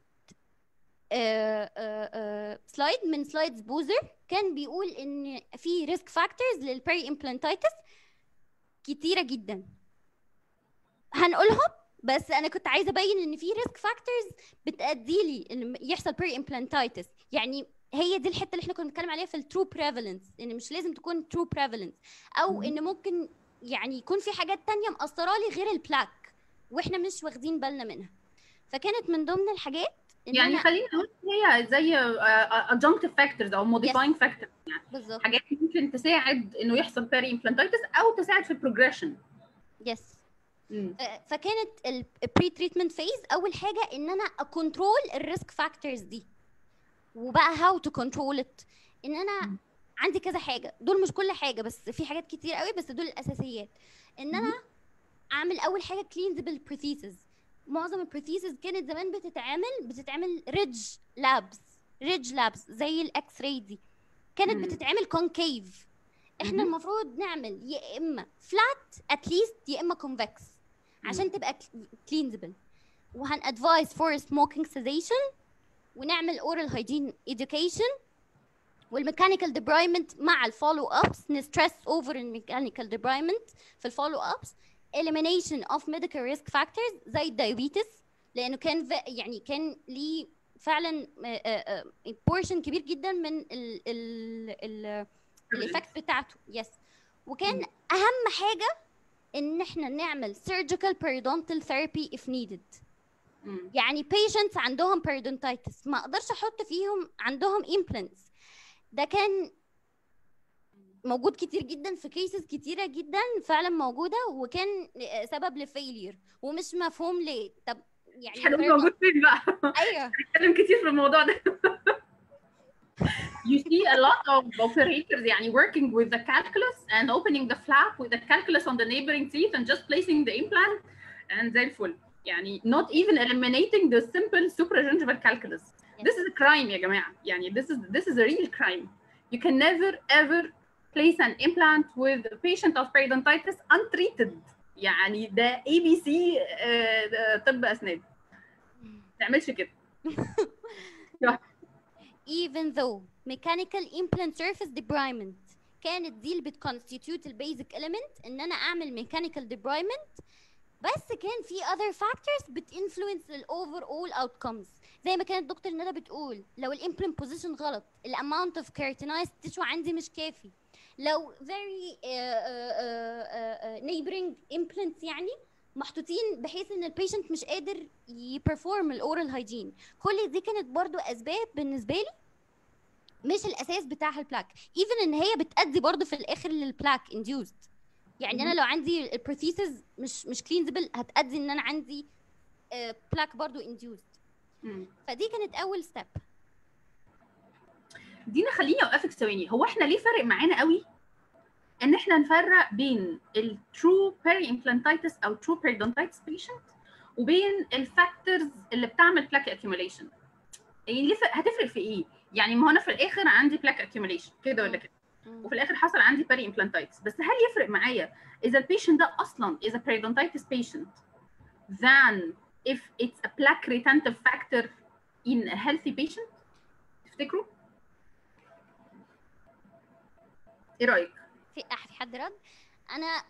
سلايد من سلايدز بوزر كان بيقول ان في ريسك فاكتورز للبيري امبلانتايتس كتيره جدا هنقولهم، بس انا كنت عايزه ابين ان في ريسك فاكتورز بتادي لي ان يحصل بري امبلانتايتس. يعني هي دي الحته اللي احنا كنا بنتكلم عليها في الترو بريفالنس، ان مش لازم تكون ترو بريفالنس، او ان ممكن يعني يكون في حاجات ثانيه مأثره لي غير البلاك واحنا مش واخدين بالنا منها. فكانت من ضمن الحاجات إن يعني خلينا نقول هي زي adjunctive factors او modifying yes. factors، يعني بالزبط. حاجات ممكن تساعد انه يحصل بري امبلانتايتس او تساعد في البروجريشن. يس yes. فكانت البري تريتمنت فيز اول حاجه ان انا اكنترول الريسك فاكتورز دي، وبقى هاو تو كنترول ات ان انا عندي كذا حاجه، دول مش كل حاجه بس في حاجات كتير قوي، بس دول الاساسيات. ان انا اعمل اول حاجه كلينز بالبروثيسز. معظم البروثيسز كانت زمان بتتعمل بتتعمل ريدج لابس ريدج لابس زي الاكس راي دي كانت بتتعمل كونكيف. احنا المفروض نعمل يا اما فلات اتليست يا اما كونفكس عشان تبقى كلينزبل، وهن ادفايز فور سموكينج سيزيشن، ونعمل اورال هايجين اديوكيشن، والميكانيكال ديبرايمنت مع الفولو ابس نستريس اوفر الميكانيكال ديبرايمنت في الفولو ابس، اليمينيشن اوف ميديكال ريسك فاكتورز زي الدايابيتس لانه كان يعني كان ليه فعلا بورشن كبير جدا من ال ال الايفكت بتاعته. يس yes. وكان اهم حاجه ان احنا نعمل surgical periodontal therapy if needed. مم. يعني patients عندهم periodontitis ما اقدرش احط فيهم عندهم implants. ده كان موجود كتير جدا في cases كتيره جدا فعلا موجوده، وكان سبب لفيلير ومش مفهوم ليه. طب يعني مش هنبقى موجود فين بقى؟ ايوه هنتكلم كتير في الموضوع ده. You see a lot of operators يعني working with the calculus and opening the flap with the calculus on the neighboring teeth and just placing the implant and زي الفل. يعني not even eliminating the simple supragingival calculus. Yes. This is a crime يا جماعة. يعني this is this is a real crime. You can never ever place an implant with a patient of periodontitis untreated. يعني ده A B C uh, طب أسنان. ما تعملش كده. Even though mechanical implant surface debridement كانت دي اللي بتconstitute البيزك element ان انا اعمل mechanical debridement، بس كان في other factors بتinfluence ال overall outcomes. زي ما كانت دكتور ندى بتقول، لو الimplant position غلط، ال amount of keratinized tissue عندي مش كافي، لو very uh, uh, uh, uh, neighboring implants يعني محطوطين بحيث ان البيشنت مش قادر يبرفورم الاورال هايجين. كل دي كانت برضو اسباب بالنسبه لي مش الاساس بتاعها البلاك، ايفن ان هي بتادي برضو في الاخر للبلاك انديوزد. يعني انا لو عندي البروثيسز مش مش كلينزبل هتادي ان انا عندي بلاك برضو انديوزد. فدي كانت اول ستيب. دينا خليني اوقفك ثواني، هو احنا ليه فارق معانا قوي ان احنا نفرق بين الترو بيري امبلانتايتس او ترو بيريدونتايتس بيشنت وبين الفاكتورز اللي بتعمل بلاك اكيوميليشن؟ يعني هتفرق في ايه؟ يعني ما هو انا في الاخر عندي بلاك اكيوميليشن كده ولا كده، وفي الاخر حصل عندي بيري امبلانتايتس، بس هل يفرق معايا اذا البيشنت ده اصلا اذا بيريدونتايتس بيشنت than if it's a plaque retentive factor in a healthy patient؟ تفتكروا؟ ايه رايك؟ في حد رد؟ انا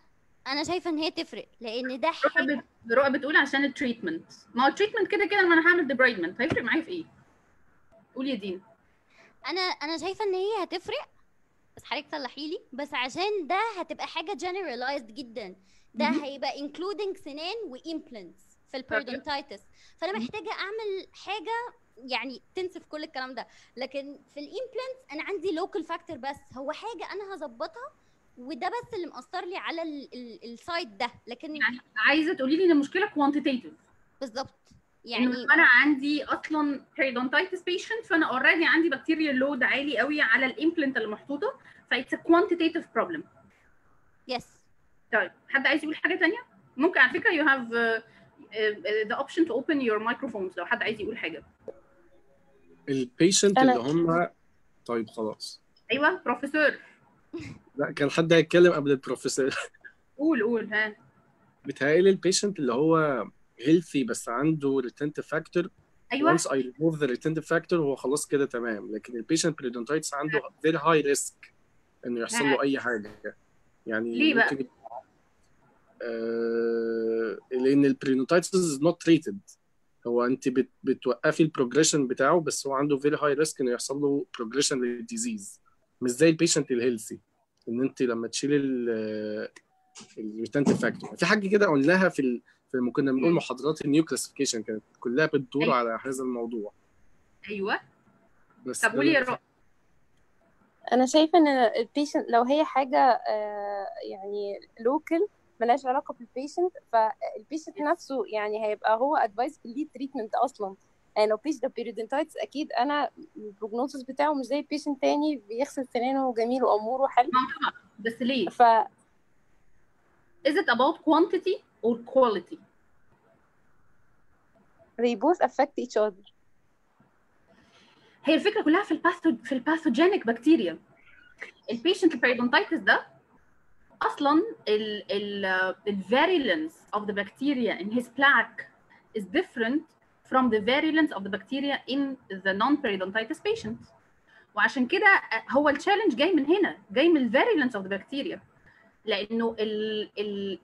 انا شايفه ان هي تفرق لان ده حاجه رؤى بتقول عشان التريتمنت، ما هو التريتمنت كده كده لما انا هعمل ديبرايدمنت هيفرق معايا في ايه؟ قولي يا دينا. انا انا شايفه ان هي هتفرق بس حضرتك صلحي لي، بس عشان ده هتبقى حاجه جنرالايزد جدا، ده هيبقى انكلودنج سنان وامبلانتس في البيرودونتايتس، فانا محتاجه اعمل حاجه يعني تنسف كل الكلام ده، لكن في الامبلانتس انا عندي لوكال فاكتور بس هو حاجه انا هظبطها وده بس اللي مأثر لي على السايت ده، لكن يعني عايزه تقولي لي ان المشكله كوانتيتيف بالظبط، يعني انا عندي اصلا بيريدونتايتس بيشنت فانا اوريدي عندي بكتيريا لود عالي قوي على الامبلانت اللي محطوطه، فايتس كوانتيتيف بروبلم. يس. طيب حد عايز يقول حاجه ثانيه؟ ممكن على فكره يو هاف ذا اوبشن تو اوبن يور مايكروفونز لو حد عايز يقول حاجه. البيشنت اللي هم طيب خلاص. ايوه بروفيسور. لا كان حد هيتكلم قبل البروفيسور. قول قول ها. بيتهيألي البيشنت اللي هو healthy بس عنده ريتنتيف فاكتور. ايوه. once I remove the retentive factor هو خلاص كده تمام، لكن البيشنت بريدونتايتس عنده very high risk انه يحصل له اي حاجه. يعني ليه بقى؟ ممكن آه... لان البريدونتايتس is not treated، هو انت بت... بتوقفي البروجريشن بتاعه بس هو عنده very high risk انه يحصل له progression للديزيز، مش زي البيشنت الهيلثي ان انت لما تشيلي ال الريتنتيف فاكتور. في حاجه كده قلناها في ال... كنا بنقول محاضرات النيو كلاسيفيكيشن كانت كلها بتدور أيوة. على هذا الموضوع. ايوه. بس طب قولي يا رؤى. انا شايفه ان البيشنت لو هي حاجه يعني لوكال ملهاش علاقه بالبيشنت، فالبيشنت نفسه يعني هيبقى هو ادفايس ليه تريتمنت اصلا، يعني لو بيشنت بيريدونتايتس اكيد انا البروجنوزس بتاعه مش زي البيشنت تاني بيغسل سنانه وجميل واموره حلو. بس ليه؟ ف is it about quantity or quality? They both affect each other. هي الفكرة كلها في الباثو في الباثوجينيك بكتيريا. البيشنت البيريدونتايتس ده أصلاً ال ال the virulence of the bacteria in his plaque is different from the virulence of the bacteria in the non-periodontitis patient. وعشان كده هو التشالنج جاي من هنا، جاي من the virulence of the bacteria. لانه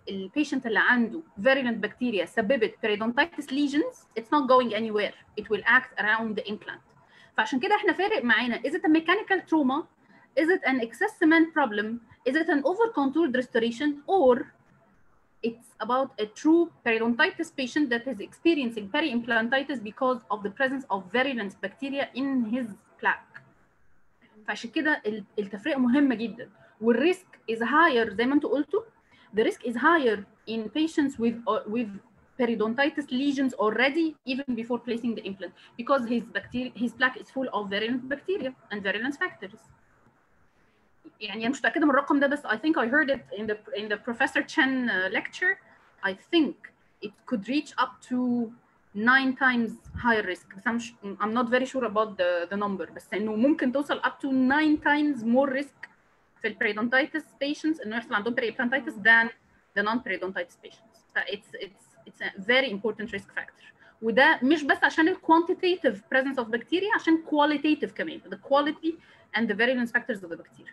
البيشنت اللي عنده virulent bacteria سببت periodontitis lesions it's not going anywhere it will act around the implant. فعشان كده احنا فارق معانا is it a mechanical trauma, is it an excess cement problem, is it an over contoured restoration, or it's about a true periodontitis patient that is experiencing peri-implantitis because of the presence of virulent bacteria in his plaque. فعشان كده التفرقه مهمه جدا. والريسك is higher زي ما انتوا قلتوا the risk is higher in patients with uh, with periodontitis lesions already even before placing the implant because his bacteria his plaque is full of virulent bacteria and virulence factors. يعني انا مش متاكده من الرقم ده بس I think I heard it in the in the Professor Chen uh, lecture. I think it could reach up to nine times higher risk بس I'm, I'm not very sure about the the number بس انه ممكن توصل up to nine times more risk في البريدونتايتس patients انه يحصل عندهم بريدونتايتس than the non-periodontitis patients. ف it's it's it's a very important risk factor. وده مش بس عشان الكوانتيتيف presence of bacteria عشان qualitative كمان the quality and the virulence factors of the bacteria.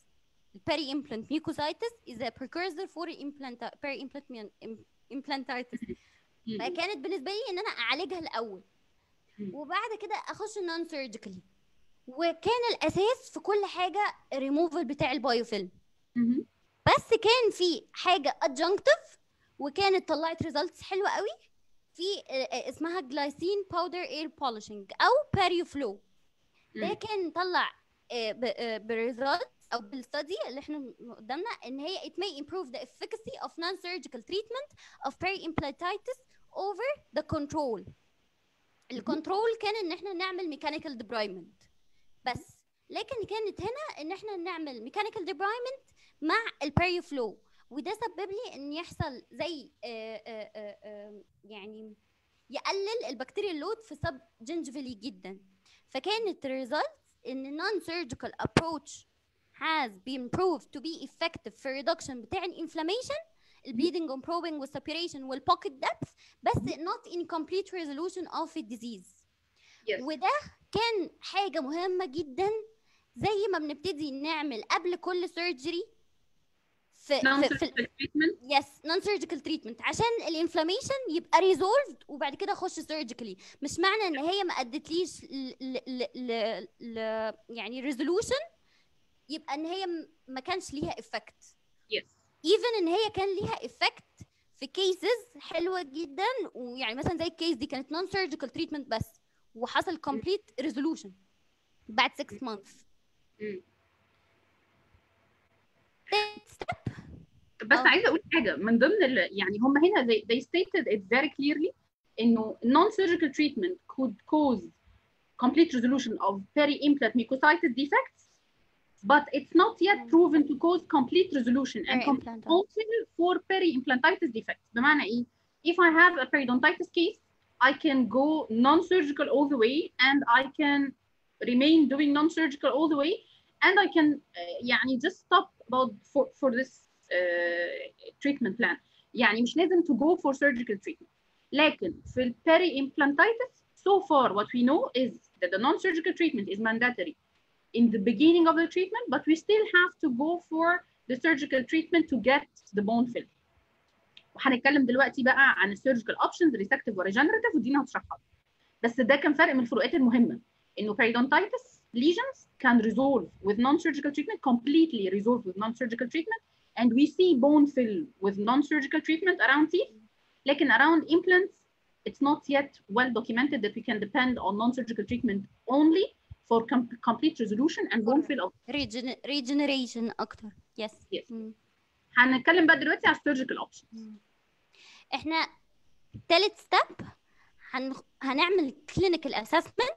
البيري امبلانت ميكوسايتس از بريكورسور فور الامبلانت بيري امبلانت امبلانتايتس. فكانت بالنسبه لي ان انا اعالجها الاول وبعد كده اخش نون سيرجيكالي، وكان الاساس في كل حاجه ريموفل بتاع البايوفيلم. بس كان في حاجه ادجنكتيف وكانت طلعت ريزلتس حلوه قوي في اسمها جلايسين باودر اير بولشنج او باريو فلو. ده كان طلع بريزلتس او بالستدي اللي احنا قدامنا ان هي it may improve the efficacy of non-surgical treatment of peri-implantitis over the control. الكنترول كان ان احنا نعمل ميكانيكال ديبرايمنت بس، لكن كانت هنا ان احنا نعمل ميكانيكال ديبرايمنت مع البيريو فلو وده سبب لي ان يحصل زي آآ آآ آآ يعني يقلل البكتيريا اللود في سب جنجفيلي جدا. فكانت الريزلت ان non surgical approach has been proved to be effective في reduction بتاع الانفلاميشن، البليدنج والبروبنج والسبيريشن والبوكيت دبث، بس not in complete resolution of the disease. yes. وده كان حاجه مهمه جدا زي ما بنبتدي نعمل قبل كل سيرجري في يس نون سيرجيكال تريتمنت عشان الانفلاميشن يبقى ريزولفد وبعد كده اخش سيرجيكالي. مش معنى ان هي ما ادتليش ل ل ل ل يعني ريزولوشن يبقى ان هي ما كانش ليها افكت. يس ايفن ان هي كان ليها افكت في كيسز حلوه جدا، ويعني مثلا زي الكيس دي كانت نون سيرجيكال تريتمنت بس وحصل كومبليت ريزولوشن بعد ستة مانث. بس أوه. عايزه اقول حاجه من ضمن ال... يعني هم هنا they, they stated it very clearly انه non-surgical treatment could cause complete resolution of peri-implant mucositis defects but it's not yet proven to cause complete resolution and also for peri-implantitis defects. بمعنى ايه؟ if I have a periodontitis case I can go non-surgical all the way and I can remain doing non-surgical all the way and I can uh, يعني just stop about for for this uh, treatment plan. يعني مش لازم to go for surgical treatment. لكن في ال peri-implantitis so far what we know is that the non-surgical treatment is mandatory in the beginning of the treatment, but we still have to go for the surgical treatment to get the bone fill. وهنتكلم دلوقتي بقى عن surgical options resective و regenerative ودينا هتشرحها. بس ده كان فرق من الفروقات المهمة إنه periodontitis lesions can resolve with non-surgical treatment, completely resolve with non-surgical treatment, and we see bone fill with non-surgical treatment around teeth. لكن around implants, it's not yet well documented that we can depend on non-surgical treatment only for com complete resolution and bone fill of Regen regeneration أكتر. Yes. Yes. هنتكلم بقى دلوقتي على surgical options. إحنا تالت step هن هنعمل clinical assessment.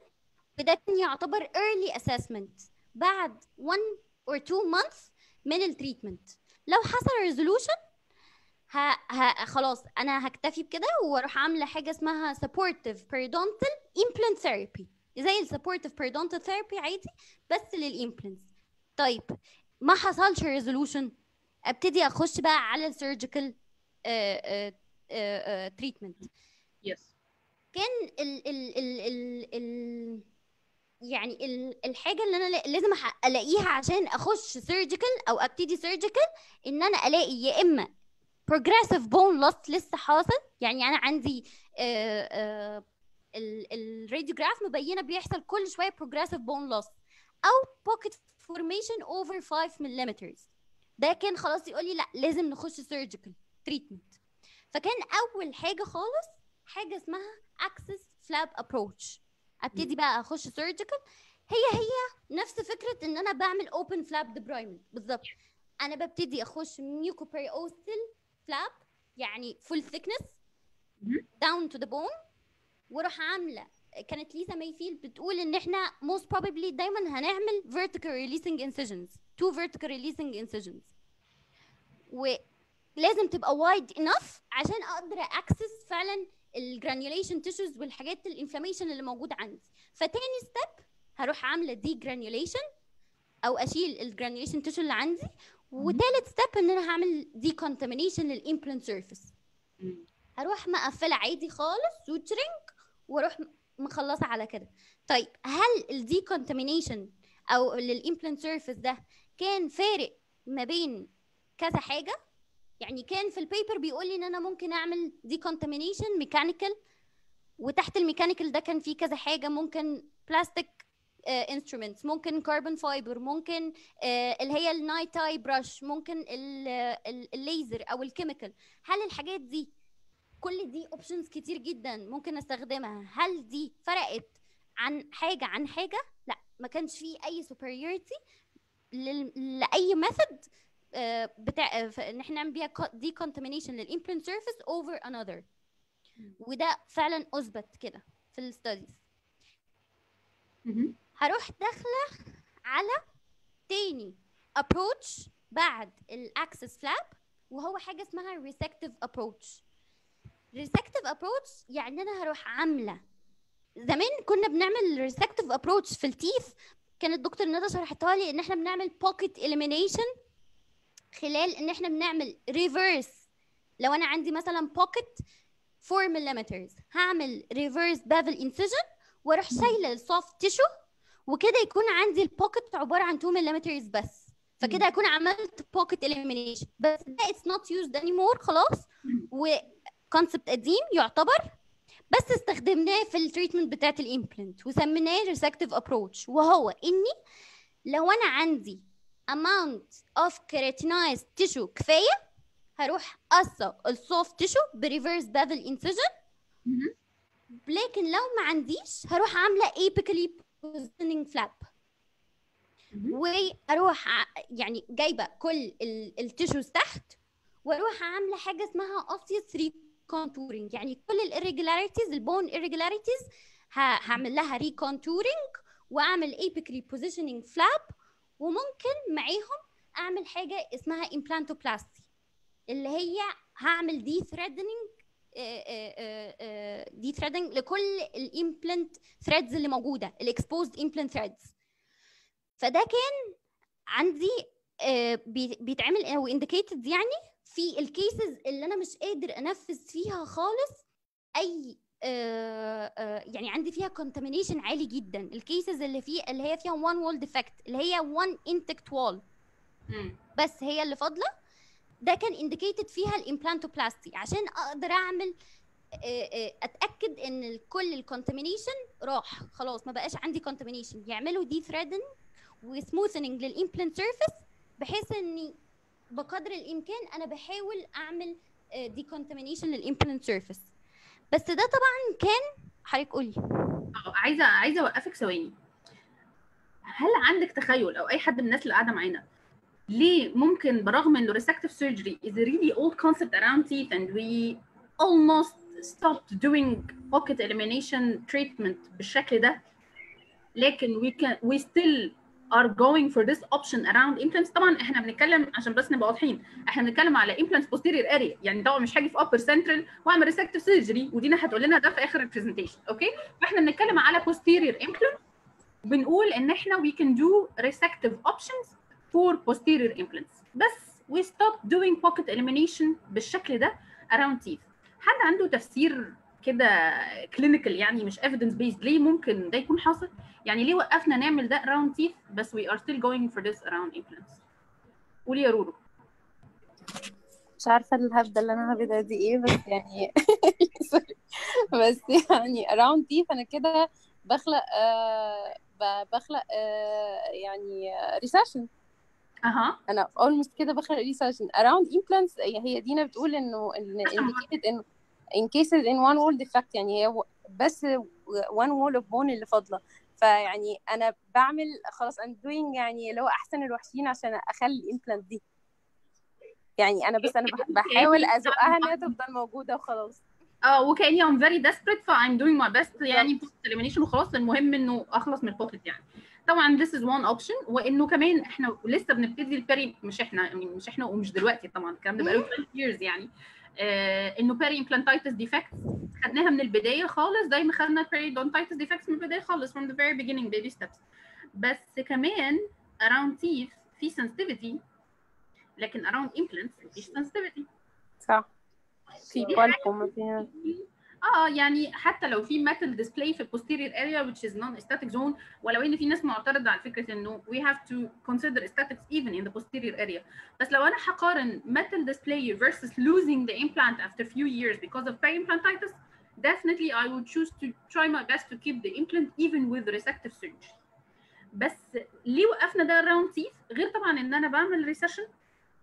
وده كان يعتبر early assessment بعد one or two months من التريتمنت. لو حصل resolution ه... ه... خلاص انا هكتفي بكده واروح عامله حاجه اسمها supportive periodontal implant therapy زي ال supportive periodontal therapy عادي بس للإمبلانتس. طيب ما حصلش resolution ابتدي اخش بقى على السيرجيكال تريتمنت. يس كان ال ال ال ال ال يعني ال الحاجه اللي انا لازم الاقيها عشان اخش سيرجيكال او ابتدي سيرجيكال ان انا الاقي يا اما بروجريسيف بون لوس لسه حاصل، يعني انا عندي الراديوجراف مبينه بيحصل كل شويه بروجريسيف بون لوس، او بوكيت فورميشن اوفر خمسة ملم. ده كان خلاص يقول لي لا لازم نخش سيرجيكال تريتمنت. فكان اول حاجه خالص حاجه اسمها اكسس فلاب ابروتش. ابتدي بقى اخش سيرجيكال، هي هي نفس فكره ان انا بعمل اوبن فلاب ديبرايمنت بالظبط. انا ببتدي اخش ميوكوبريوستال فلاب يعني فول ثيكنس داون تو ذا بون، واروح عامله. كانت ليزا مايفيلد بتقول ان احنا موست بروبلي دايما هنعمل vertical releasing incisions تو vertical releasing incisions، ولازم تبقى وايد انف عشان اقدر اكسس فعلا الجرانيوليشن تيشوز والحاجات الانفلاميشن اللي موجوده عندي. فتاني ستيب هروح عامله دي جرانيوليشن او اشيل الجرانيوليشن تيشو اللي عندي، وثالث ستيب ان انا هعمل دي كونتامينيشن للامبلانت سيرفيس. هروح مقفله عادي خالص سوتشرنج واروح مخلصه على كده. طيب هل الدي كونتامينيشن او للامبلانت سيرفيس ده كان فارق ما بين كذا حاجه؟ يعني كان في البيبر بيقول لي ان انا ممكن اعمل دي كونتامينيشن ميكانيكال، وتحت الميكانيكال ده كان في كذا حاجه، ممكن بلاستيك انسترومنتس، ممكن كربون فايبر، ممكن اللي هي النايت اي برش، ممكن الليزر او الكيميكال. هل الحاجات دي كل دي اوبشنز كتير جدا ممكن استخدمها، هل دي فرقت عن حاجه عن حاجه؟ لا، ما كانش في اي سوبريوريتي لاي ميثود بتاع ان احنا نعمل بيها دي كونتامينيشن للامبلانت سيرفيس اوفر انذر، وده فعلا اثبت كده في الستاديز. هروح داخله على تاني ابروتش بعد الاكسس فلاب وهو حاجه اسمها ريسكتيف ابروتش. ريسكتيف ابروتش يعني انا هروح عامله، زمان كنا بنعمل ريسكتيف ابروتش في التيث، كان الدكتور ندى شرحتها لي ان احنا بنعمل بوكيت اليمينيشن خلال ان احنا بنعمل ريفيرس. لو انا عندي مثلا بوكيت أربعة ملم هعمل ريفيرس بافل انسيجن واروح شايله السوفت تيشو، وكده يكون عندي البوكيت عباره عن اتنين ملم بس، فكده هكون عملت بوكيت اليمينيشن. بس ده اتس نوت يوزد اني مور خلاص، وكونسبت قديم يعتبر، بس استخدمناه في التريتمنت بتاعت الامبلانت وسميناه ريسكتيف ابروتش. وهو اني لو انا عندي amount of keratinized tissue كفايه هروح قصه السوفت تيشو بريفيرس بافل انسيجن، لكن لو ما عنديش هروح عامله ايبيكالي بوزيشننج فلاب، واروح يعني جايبه كل التيشوز تحت واروح عامله حاجه اسمها اوسيس ريكونتورنج، يعني كل الاريجولاريتيز البون اريجولاريتيز هعمل لها ريكونتورنج واعمل ايبيكالي بوزيشننج فلاب، وممكن معاهم اعمل حاجه اسمها امبلانتوبلاستي اللي هي هعمل دي ثريدنج دي ثريدنج لكل الامبلانت ثريدز اللي موجوده، الاكسبوزد امبلانت ثريدز. فده كان عندي بيتعمل او انديكيتد يعني في الكيسز اللي انا مش قادر انفذ فيها خالص اي يعني عندي فيها كونتامينيشن عالي جدا، الكيسز اللي فيه اللي هي فيها وان وول ديفكت اللي هي وان انتكت وول بس هي اللي فاضله، ده كان انديكيتد فيها الامبلانتوبلاستي عشان اقدر اعمل اتاكد ان كل الكونتامينيشن راح خلاص، ما بقاش عندي كونتامينيشن، يعملوا دي ثريدنج وسموثنج للامبلانت سيرفيس بحيث اني بقدر الامكان انا بحاول اعمل دي كونتامينيشن للامبلانت سيرفيس. بس ده طبعا كان حضرتك قولي. اه عايزه عايزه اوقفك ثواني. هل عندك تخيل او اي حد من الناس اللي قاعده معانا ليه ممكن برغم انه ريسكتيف سيرجري is a really old concept around teeth and we almost stopped doing pocket elimination treatment بالشكل ده، لكن we can we still are going for this option around implants؟ طبعا احنا بنتكلم عشان بس نبقى واضحين، احنا بنتكلم على implants posterior area، يعني طبعا مش هاجي في upper central واعمل ريسكتيف سيرجري، ودينا هتقول لنا ده في اخر البرزنتيشن، اوكي؟ فاحنا بنتكلم على posterior implants، بنقول ان احنا we can do resective options for posterior implants بس we stop doing pocket elimination بالشكل ده around teeth. حد عنده تفسير كده clinical يعني مش evidence based ليه ممكن ده يكون حاصل؟ يعني ليه وقفنا نعمل ده around teeth بس we are still going for this around implants؟ قولي يا رورو. مش عارفه الهبده اللي انا هبدها دي ايه، بس يعني بس يعني around teeth انا كده بخلق آه بخلق آه يعني آه recession. اها انا اولموست كده بخرج ريسيرشن اراوند امبلانتس. هي دينا بتقول انه انديكيتد انه ان كيسز ان وان وول ديفكت، يعني هي بس وان وول اوف بون اللي فاضله، فيعني انا بعمل خلاص ام دوينج يعني اللي هو احسن الوحشين عشان اخلي الامبلانت دي، يعني انا بس انا بحاول ازقها انها تفضل موجوده وخلاص. اه وكاني ام فيري ديسبريت فايم دوينج ماي بيست يعني بوست اليمينيشن وخلاص، المهم انه اخلص من البوكيت يعني. طبعا this is one option، وانه كمان احنا لسه بنبتدي البيري، مش احنا مش احنا ومش دلوقتي طبعا، الكلام ده بقاله عشرين years يعني، آه انه بيري امبلانتايتس ديفكتس خدناها من البدايه خالص زي ما خدنا البيري دونتايتس ديفكتس من البدايه خالص from the very beginning baby steps. بس كمان around teeth في sensitivity، لكن around implants مفيش sensitivity. صح في بالكم اه يعني حتى لو في metal display في posterior area which is non-static zone، ولو ان في ناس معترضه على فكره انه we have to consider statics even in the posterior area، بس لو انا هقارن metal display versus losing the implant after few years because of peri-implantitis definitely I would choose to try my best to keep the implant even with resective surgery. بس ليه وقفنا ده around teeth غير طبعا ان انا بعمل recession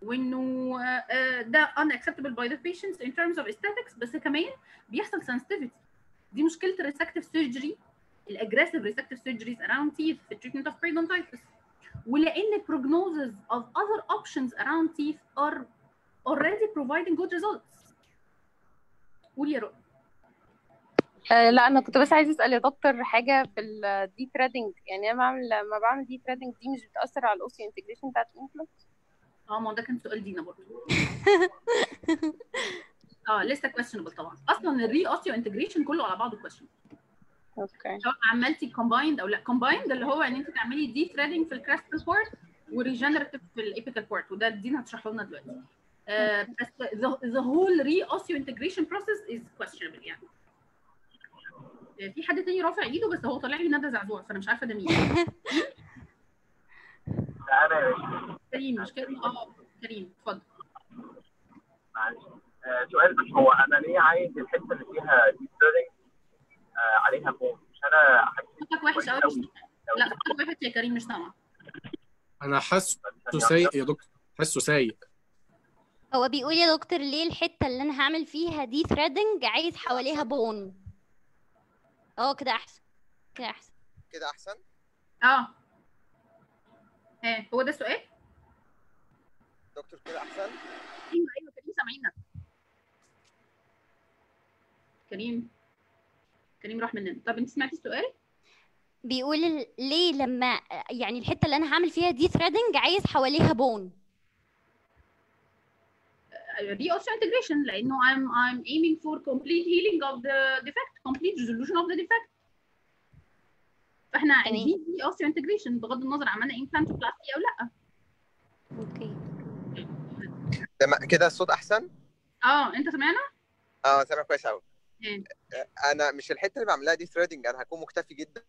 وانه ده unacceptable by the patients in terms of aesthetics، بس كمان بيحصل sensitivity. دي مشكله الريسكتيف سيرجري الاجريسيف ريسكتيف سيرجريز around teeth في treatment of periodontitis، ولان prognosis of other options around teeth are already providing good results. قولي يا رؤى. آه لا انا كنت بس عايزه اسال يا دكتور حاجه في الدي ثريدنج، يعني انا بعمل لما بعمل دي ثريدنج دي مش بتاثر على الاوسيو انتجريشن بتاعت الامبلانت؟ اه ما ده كان سؤال دينا برضه. اه لسه questionable طبعا. اصلا الري اوستيو انتجريشن كله على بعضه questionable. اوكي. سواء عملتي كومبايند او لا. كومبايند اللي هو ان انت تعملي دي ثريدنج في الكريستال بورت وريجنريتيف في الابيكال بورت، وده دينا هتشرحه لنا دلوقتي. آه بس the whole ري اوستيو انتجريشن بروسيس is questionable يعني. في حد تاني رافع ايده بس هو طالع لي ندى زعزوع فانا مش عارفه ده مين. كريم مش كريم اه كريم اتفضل. معلش سؤال بس، هو انا ليه عايز الحته اللي فيها ديسترنج عليها بوم؟ مش انا صوتك وحش قوي. لا صوتك وحش يا كريم مش سامع. انا حاسه سيء يا دكتور، حاسه سيء. هو بيقول يا دكتور ليه الحته اللي انا هعمل فيها دي ثريدنج عايز حواليها بون؟ اه كده احسن كده احسن كده احسن اه ايه هو ده السؤال دكتور كده احسن. ايوه ايوه كريم سامعينك. كريم كريم راح مننا. طب انت سمعتي السؤال بيقول ليه لما يعني الحته اللي انا هعمل فيها دي ثريدنج عايز حواليها بون دي اوستيو انتجريشن، لانه I'm I'm aiming for complete healing of the defect، complete resolution of the defect. فاحنا عايزين دي اوستيو انتجريشن بغض النظر عملنا امبلانتوبلاستي او لا. اوكي تمام كده الصوت احسن؟ اه انت سمعنا؟ اه سامع كويس قوي. انا مش الحته اللي بعملها دي ثريدنج، انا هكون مختفي جدا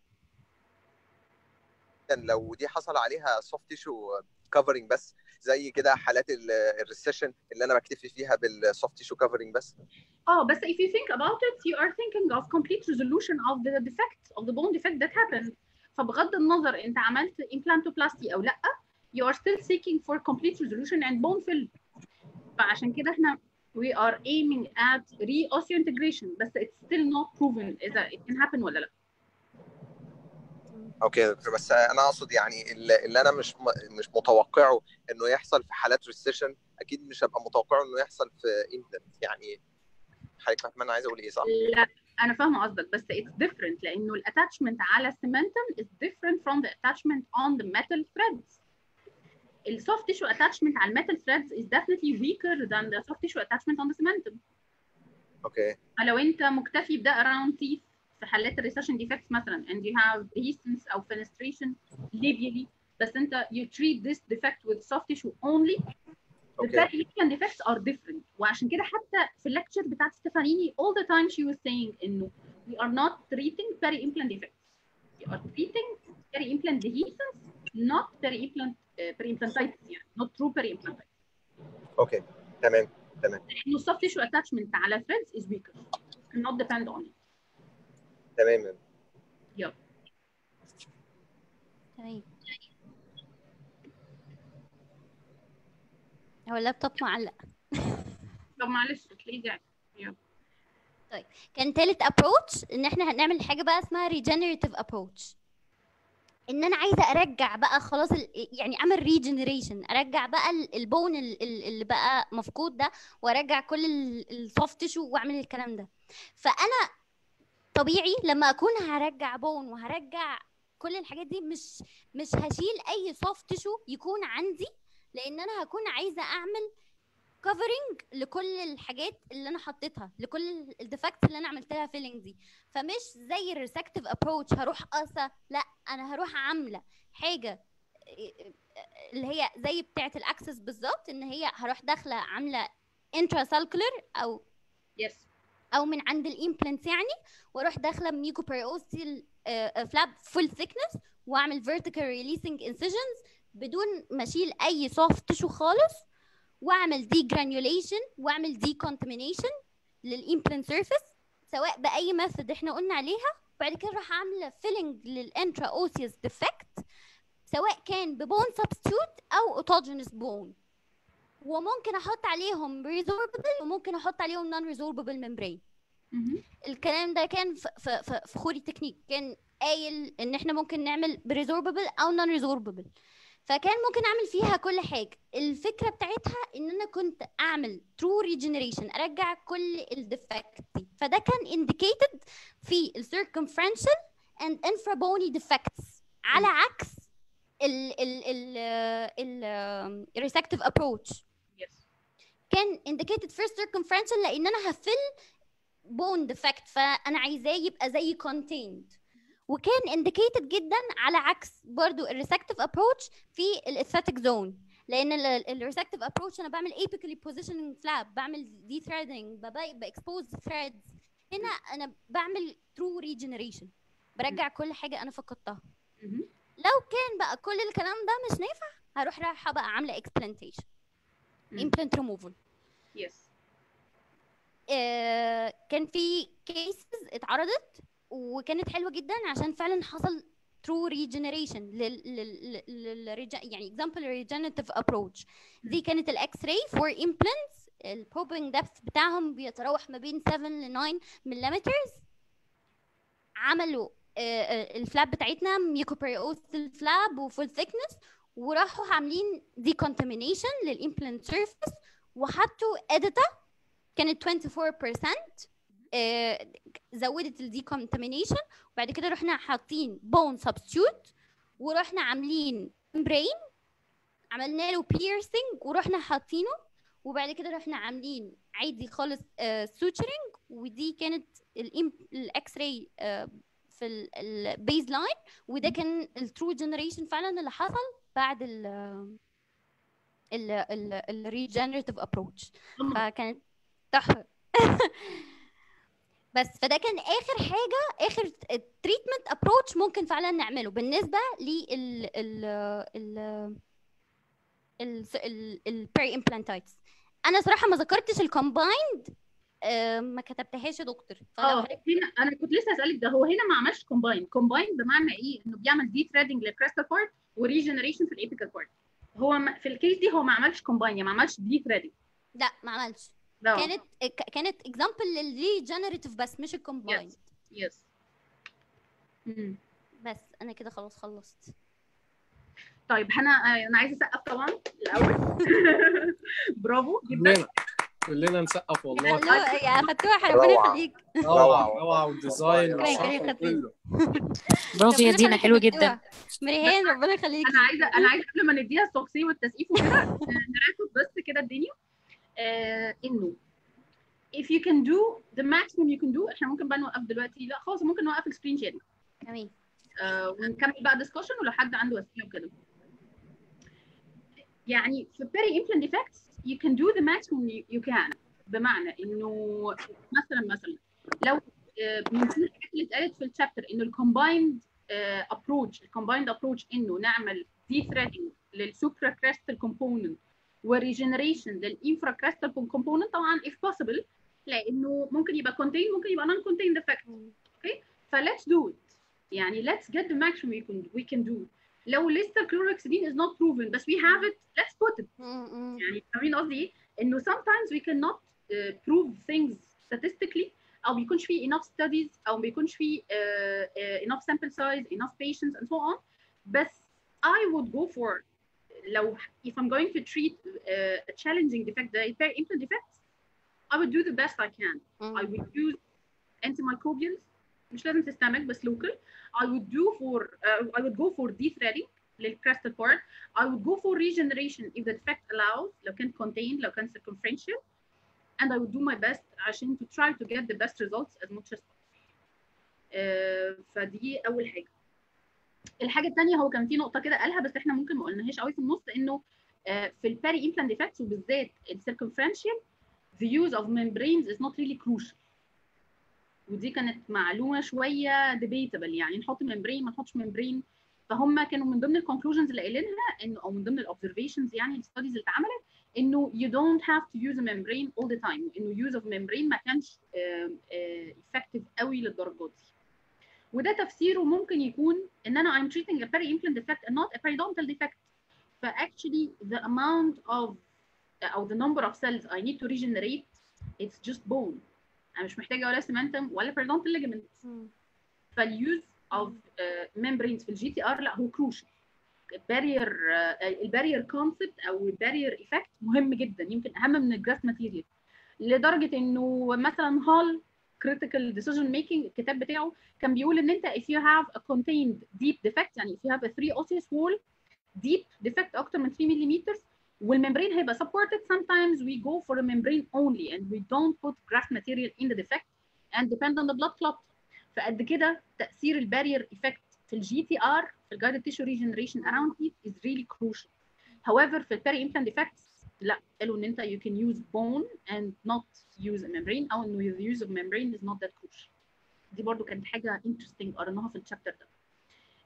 لو دي حصل عليها soft tissue covering بس، زي كده حالات الريسيشن اللي انا بكتفي فيها بالسوفت تيشو كفرنج بس. اه بس if you think about it you are thinking of complete resolution of the defect of the bone defect that happened. فبغض النظر انت عملت implantoplasty او لا you are still seeking for complete resolution and bone fill. فعشان كده احنا we are aiming at re-osseointegration بس it's still not proven اذا it can happen ولا لا. اوكي بس انا اقصد يعني اللي انا مش مش متوقعه انه يحصل في حالات ريسيشن اكيد مش هبقى متوقعه انه يحصل في امبلانت. يعني حضرتك فاهمه انا عايزه اقول ايه صح؟ لا انا فاهمه قصدك بس it's different لانه الاتاتشمنت على السيمنتم is different from the attachment on the metal threads. السوفت تيشو attachment على الميتال threads is definitely weaker than the soft tissue attachment on the cementum. اوكي لو انت مكتفي بده around teeth في حالات الريسيشن ديفكتس مثلا and you have dehiscence او fenestration labially بس انت you treat this defect with soft tissue only. بالتالي okay. The defects are different. وعشان كده حتى في اللكتشر بتاعت ستيفانيني all the time she was saying انه we are not treating peri-implant defects. We are treating peri-implant dehiscence not peri-implant uh, peri-implantitis يعني not true peri-implantitis. اوكي تمام تمام. لانه soft tissue attachment على threads is weaker cannot depend on it. تماما. يلا. تمام. هو اللابتوب معلق. طب معلش تلاقيه جاي. يلا. طيب كان ثالث ابروتش ان احنا هنعمل حاجه بقى اسمها ريجنريتيف ابروتش. ان انا عايزه ارجع بقى خلاص يعني اعمل ريجنريشن، ارجع بقى البون اللي بقى مفقود ده وارجع كل السوفت تيشو واعمل الكلام ده. فانا طبيعي لما اكون هرجع بون وهرجع كل الحاجات دي مش مش هشيل اي soft tissue يكون عندي، لان انا هكون عايزه اعمل covering لكل الحاجات اللي انا حطيتها، لكل الديفكت اللي انا عملت لها فيلينج دي. فمش زي الريسكتيف ابروتش هروح قاصه، لا انا هروح عامله حاجه اللي هي زي بتاعه الاكسس بالظبط، ان هي هروح داخله عامله intracellular او يس yes. او من عند الامبلانت يعني، واروح داخله ميكو بريوستيال فلاب فول ثيكنس واعمل فيرتيكال ريليسنج انسيجنز بدون ما اشيل اي سوفت تيشو خالص، واعمل دي جرانيوليشن واعمل دي كونتامينيشن للامبلانت سيرفيس سواء باي ميثود احنا قلنا عليها. وبعد كده اروح عامله فيلنج للانترا اوسيوس ديفكت سواء كان ببون سبستيوت او اوتوجينس بون، وممكن احط عليهم ريزورببل وممكن احط عليهم نون ريزورببل ممبرين. الكلام ده كان في فخوري تكنيك كان قايل ان احنا ممكن نعمل بريزورببل او نون ريزورببل، فكان ممكن اعمل فيها كل حاجه. الفكره بتاعتها ان انا كنت اعمل ترو ريجنريشن، ارجع كل الديفكت دي. فده كان انديكيتد في السيركمفرنشال اند انفرا بوني ديفكتس على عكس الريسكتيف ابروتش كان indicated first circumferential لان انا هفل bone defect فانا عايزاه يبقى زي contained، وكان indicated جدا على عكس برضو الريسكتيف ابروتش في الاستاتيك زون، لان الريسكتيف ابروتش انا بعمل apically positioning flap، بعمل دي ثريدنج، بإكسبوز ثريدز، هنا انا بعمل true regeneration برجع كل حاجه انا فقدتها. لو كان بقى كل الكلام ده مش نافع هروح رايحه بقى عامله explantation implant removal. yes. آه كان في cases اتعرضت وكانت حلوه جدا عشان فعلا حصل true regeneration لل لل لل يعني example regenerative approach. دي كانت الاكس راي فور implants البروبنج دبث بتاعهم بيتراوح ما بين سبعة ل تسعة ملم. عملوا آه الفلاب بتاعتنا ميوكوبريوستال فلاب وفول ثيكنس وراحوا عاملين decontamination للإمبلانت سيرفيس وحطوا اديتا كانت أربعة وعشرين بالمية آه زودت الديكونتامينيشن، وبعد كده رحنا حاطين بون سبستيوت ورحنا عاملين ممبرين عملنا له بيرسنج ورحنا حاطينه، وبعد كده رحنا عاملين عادي خالص آه سوتشرنج. ودي كانت الاكس راي آه في البيز لاين، وده كان الترو جنريشن فعلا اللي حصل بعد ال ال ال الريجنريتيف ابروتش، فكانت تحفه. بس فده كان اخر حاجه، اخر تريتمنت ابروتش ممكن فعلا نعمله بالنسبه لل ال ال ال البري امبلانتايتس. انا صراحه ما ذكرتش الكومبايند، ما كتبتهاش يا دكتور. اه هنا انا كنت لسه هسالك، ده هو هنا ما عملش كومباين. كومباين بمعنى ايه؟ انه بيعمل دي ثريدنج للكريستال بارت وريجنريشن في الابيكال بارت. هو في الكيس دي هو ما عملش كومباين، يعني ما عملش دي ثريدنج. لا ما عملش، كانت كانت اكزامبل للريجنريتيف بس مش الكومباين. يس يس. امم بس انا كده خلاص خلصت. طيب انا انا عايزه اسقف طبعا الاول. برافو جدا، كلنا نسقف والله. يا فتوح ربنا يخليك. روعه روعه، والديزاين برافو يا دينا، حلو جدا مريهان ربنا يخليك. انا عايزه انا عايزه قبل ما نديها التقسيم والتسقيف وكده نركز بس كده الدنيا انه if you can do the maximum you can do. احنا ممكن بقى نوقف دلوقتي؟ لا خلاص، ممكن نوقف السكرين شير تمام ونكمل بقى ديسكشن ولو حد عنده اسئله وكده. يعني في بري امبلانت ديفكتس you can do the maximum you can، بمعنى انه مثلا مثلا لو من الحاجات اللي اتقالت في الشابتر انه الكومبايند ابروتش، الكومبايند ابروتش انه نعمل دي ثريدنج للسوبرا كريستال كومبوننت وريجنريشن للانفرا كريستال كومبوننت طبعا if possible، لانه ممكن يبقى contained ممكن يبقى non contained effect. اوكي فليتس دو ات، يعني let's get the maximum we can we can do. لو لسه chlorhexidine is not proven but we have it, let's put it. يعني فاهمين قصدي ايه؟ انه sometimes we cannot uh, prove things statistically، او بيكونش في enough studies، او بيكونش في uh, uh, enough sample size, enough patients and so on. بس I would go for لو if I'm going to treat uh, a challenging defect, the very implant defects, I would do the best I can. Mm. I would use antimicrobials، مش لازم تستعمل بس local. I would do for uh, I would go for de-threading للcrustal part. I would go for regeneration if the defect allows، لو كان contained لو كان circumferential. And I would do my best عشان to try to get the best results as much as possible. Uh, فدي أول حاجة. الحاجة الثانية هو كان في نقطة كده قالها بس احنا ممكن ما قلناهاش قوي في النص، إنه uh, في الباري implant defects وبالذات circumferential the use of membranes is not really crucial. ودي كانت معلومه شويه debatable، يعني نحط ممبرين ما نحطش ممبرين. فهم كانوا من ضمن الكونكلوجنز اللي قايلينها انه، او من ضمن الاوبزرفيشنز يعني الستاديز اللي اتعملت، انه you don't have to use a membrane all the time، انه use of membrane ما كانش effective قوي للدرجات دي. وده تفسيره ممكن يكون ان انا I'm treating a peri-implant defect and not a periodontal defect. ف actually the amount of او the number of cells I need to regenerate it's just bone. انا مش محتاجه ولا سيمنتم ولا بيردونتال ليجمنت. فاليوز اوف ممبرينز في الجي تي ار لا هو كروشال. البارير البارير كونسبت او البارير ايفكت مهم جدا، يمكن اهم من الجراف ماتيريال، لدرجه انه مثلا هال كريتيكال ديسيجن ميكنج الكتاب بتاعه كان بيقول ان انت if you have a contained deep defect، يعني if you have a three osseous wall deep defect اكتر من three millimeters والmembrane هيبقى supported. Sometimes we go for a membrane only and we don't put graft material in the defect and depend on the blood clot. فقد كده تأثير البارير effect في الجي تي ار في الجايدد تيشو ريجنريشن اراوند هيت is really crucial. However في الباري implant defects لا قالوا ان انت you can use bone and not use a membrane او انه the use of membrane is not that crucial. دي برضو كانت حاجة interesting قرناها في الشابتر ده.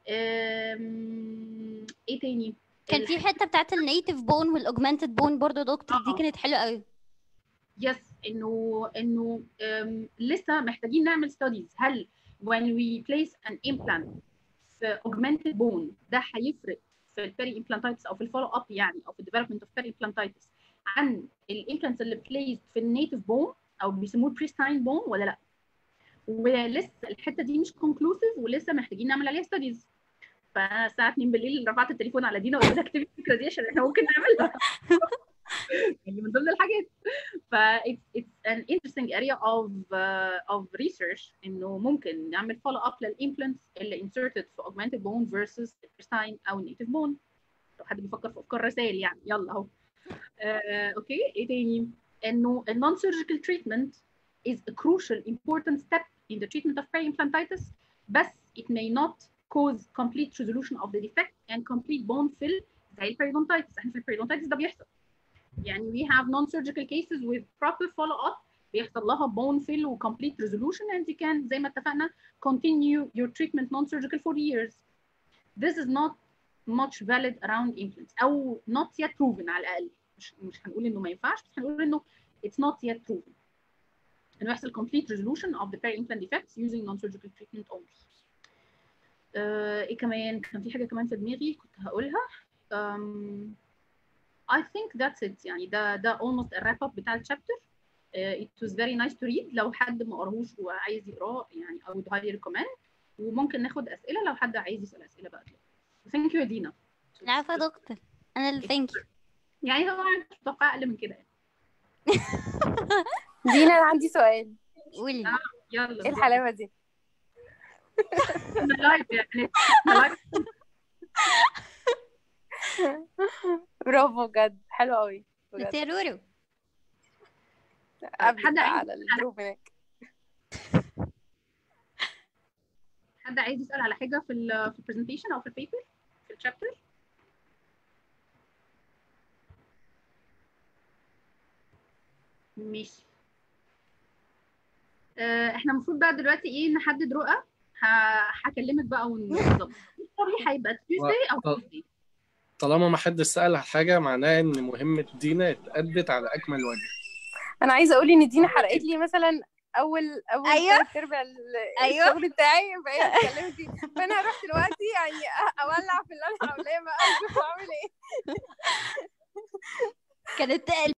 أم... ايه تاني؟ كان في حته بتاعت النيتف بون والاوجمانتد بون برضه دكتور دي كانت حلوه قوي. يس انه انه لسه محتاجين نعمل ستاديز. هل when we place an implant في augmented bone ده هيفرق في البيري امبلانتايتس او في الفولو اب يعني او في الديفلوبمنت اوف بيري امبلانتايتس عن الامبلانتس اللي بليست في النيتف بون او بيسموه بريستاين بون ولا لا؟ ولسه الحته دي مش conclusive ولسه محتاجين نعمل عليها ستاديز. فالساعه اتنين بالليل رفعت التليفون على دينا وقلت لها اكتبي الفكره دي عشان احنا ممكن نعملها يعني من ضمن الحاجات. ف it's an interesting area of uh, of research انه ممكن نعمل follow up للامبلانتس اللي inserted في augmented bone versus pristine او native bone. لو حد بيفكر في افكار رسائل يعني يلا اهو. آه، اوكي ايه تاني؟ انه ال non-surgical treatment is a crucial important step in the treatment of peri-implantitis بس it may not cause complete resolution of the defect and complete bone fill زي البيريدونتايتس. احنا في البيريدونتايتس ده بيحصل يعني we have non-surgical cases with proper follow-up بيحصل لها bone fill و complete resolution and you can زي ما اتفقنا continue your treatment non-surgical for years. This is not much valid around implants أو not yet proven على الأقل. مش مش هنقول إنه ما ينفعش بس هنقول إنه it's not yet proven. إنه يحصل complete resolution of the peri-implant defects using non-surgical treatment only. ايه كمان؟ كان في حاجه كمان في دماغي كنت هقولها. um, I think that's it يعني ده ده almost a wrap up بتاع الشابتر. uh, it was very nice to read. لو حد ما قراهوش وعايز يقراه يعني I would highly recommend. وممكن ناخد اسئله لو حد عايز يسال اسئله بقى. ثانك يو يا دينا. العفو يا دكتور انا اللي ثانك يو. يعني طبعا مش متوقعه اقل من كده. دينا انا عندي سؤال. قولي. يلا ايه الحلاوه دي؟ برافو بجد حلو قوي بجد. تيرورو حد على الجروب هناك حد عايز يسال على حاجه في ال في البرزنتيشن او في البيبر في الشابتر؟ ماشي. احنا المفروض بقى دلوقتي ايه نحدد رؤى. هكلمك بقى ونظبط. الصبح هيبقى تيوزداي او تيوزداي. طالما ما حدش سال على حاجه معناه ان مهمه دينا اتأدت على اكمل وجه. انا عايزه اقول ان دينا حرقت لي مثلا اول اول ثلاث ارباع الشغل بتاعي بقيت اتكلمتي. فانا هروح دلوقتي يعني اولع في اللي انا حواليا بقى اشوف اعمل ايه. كانت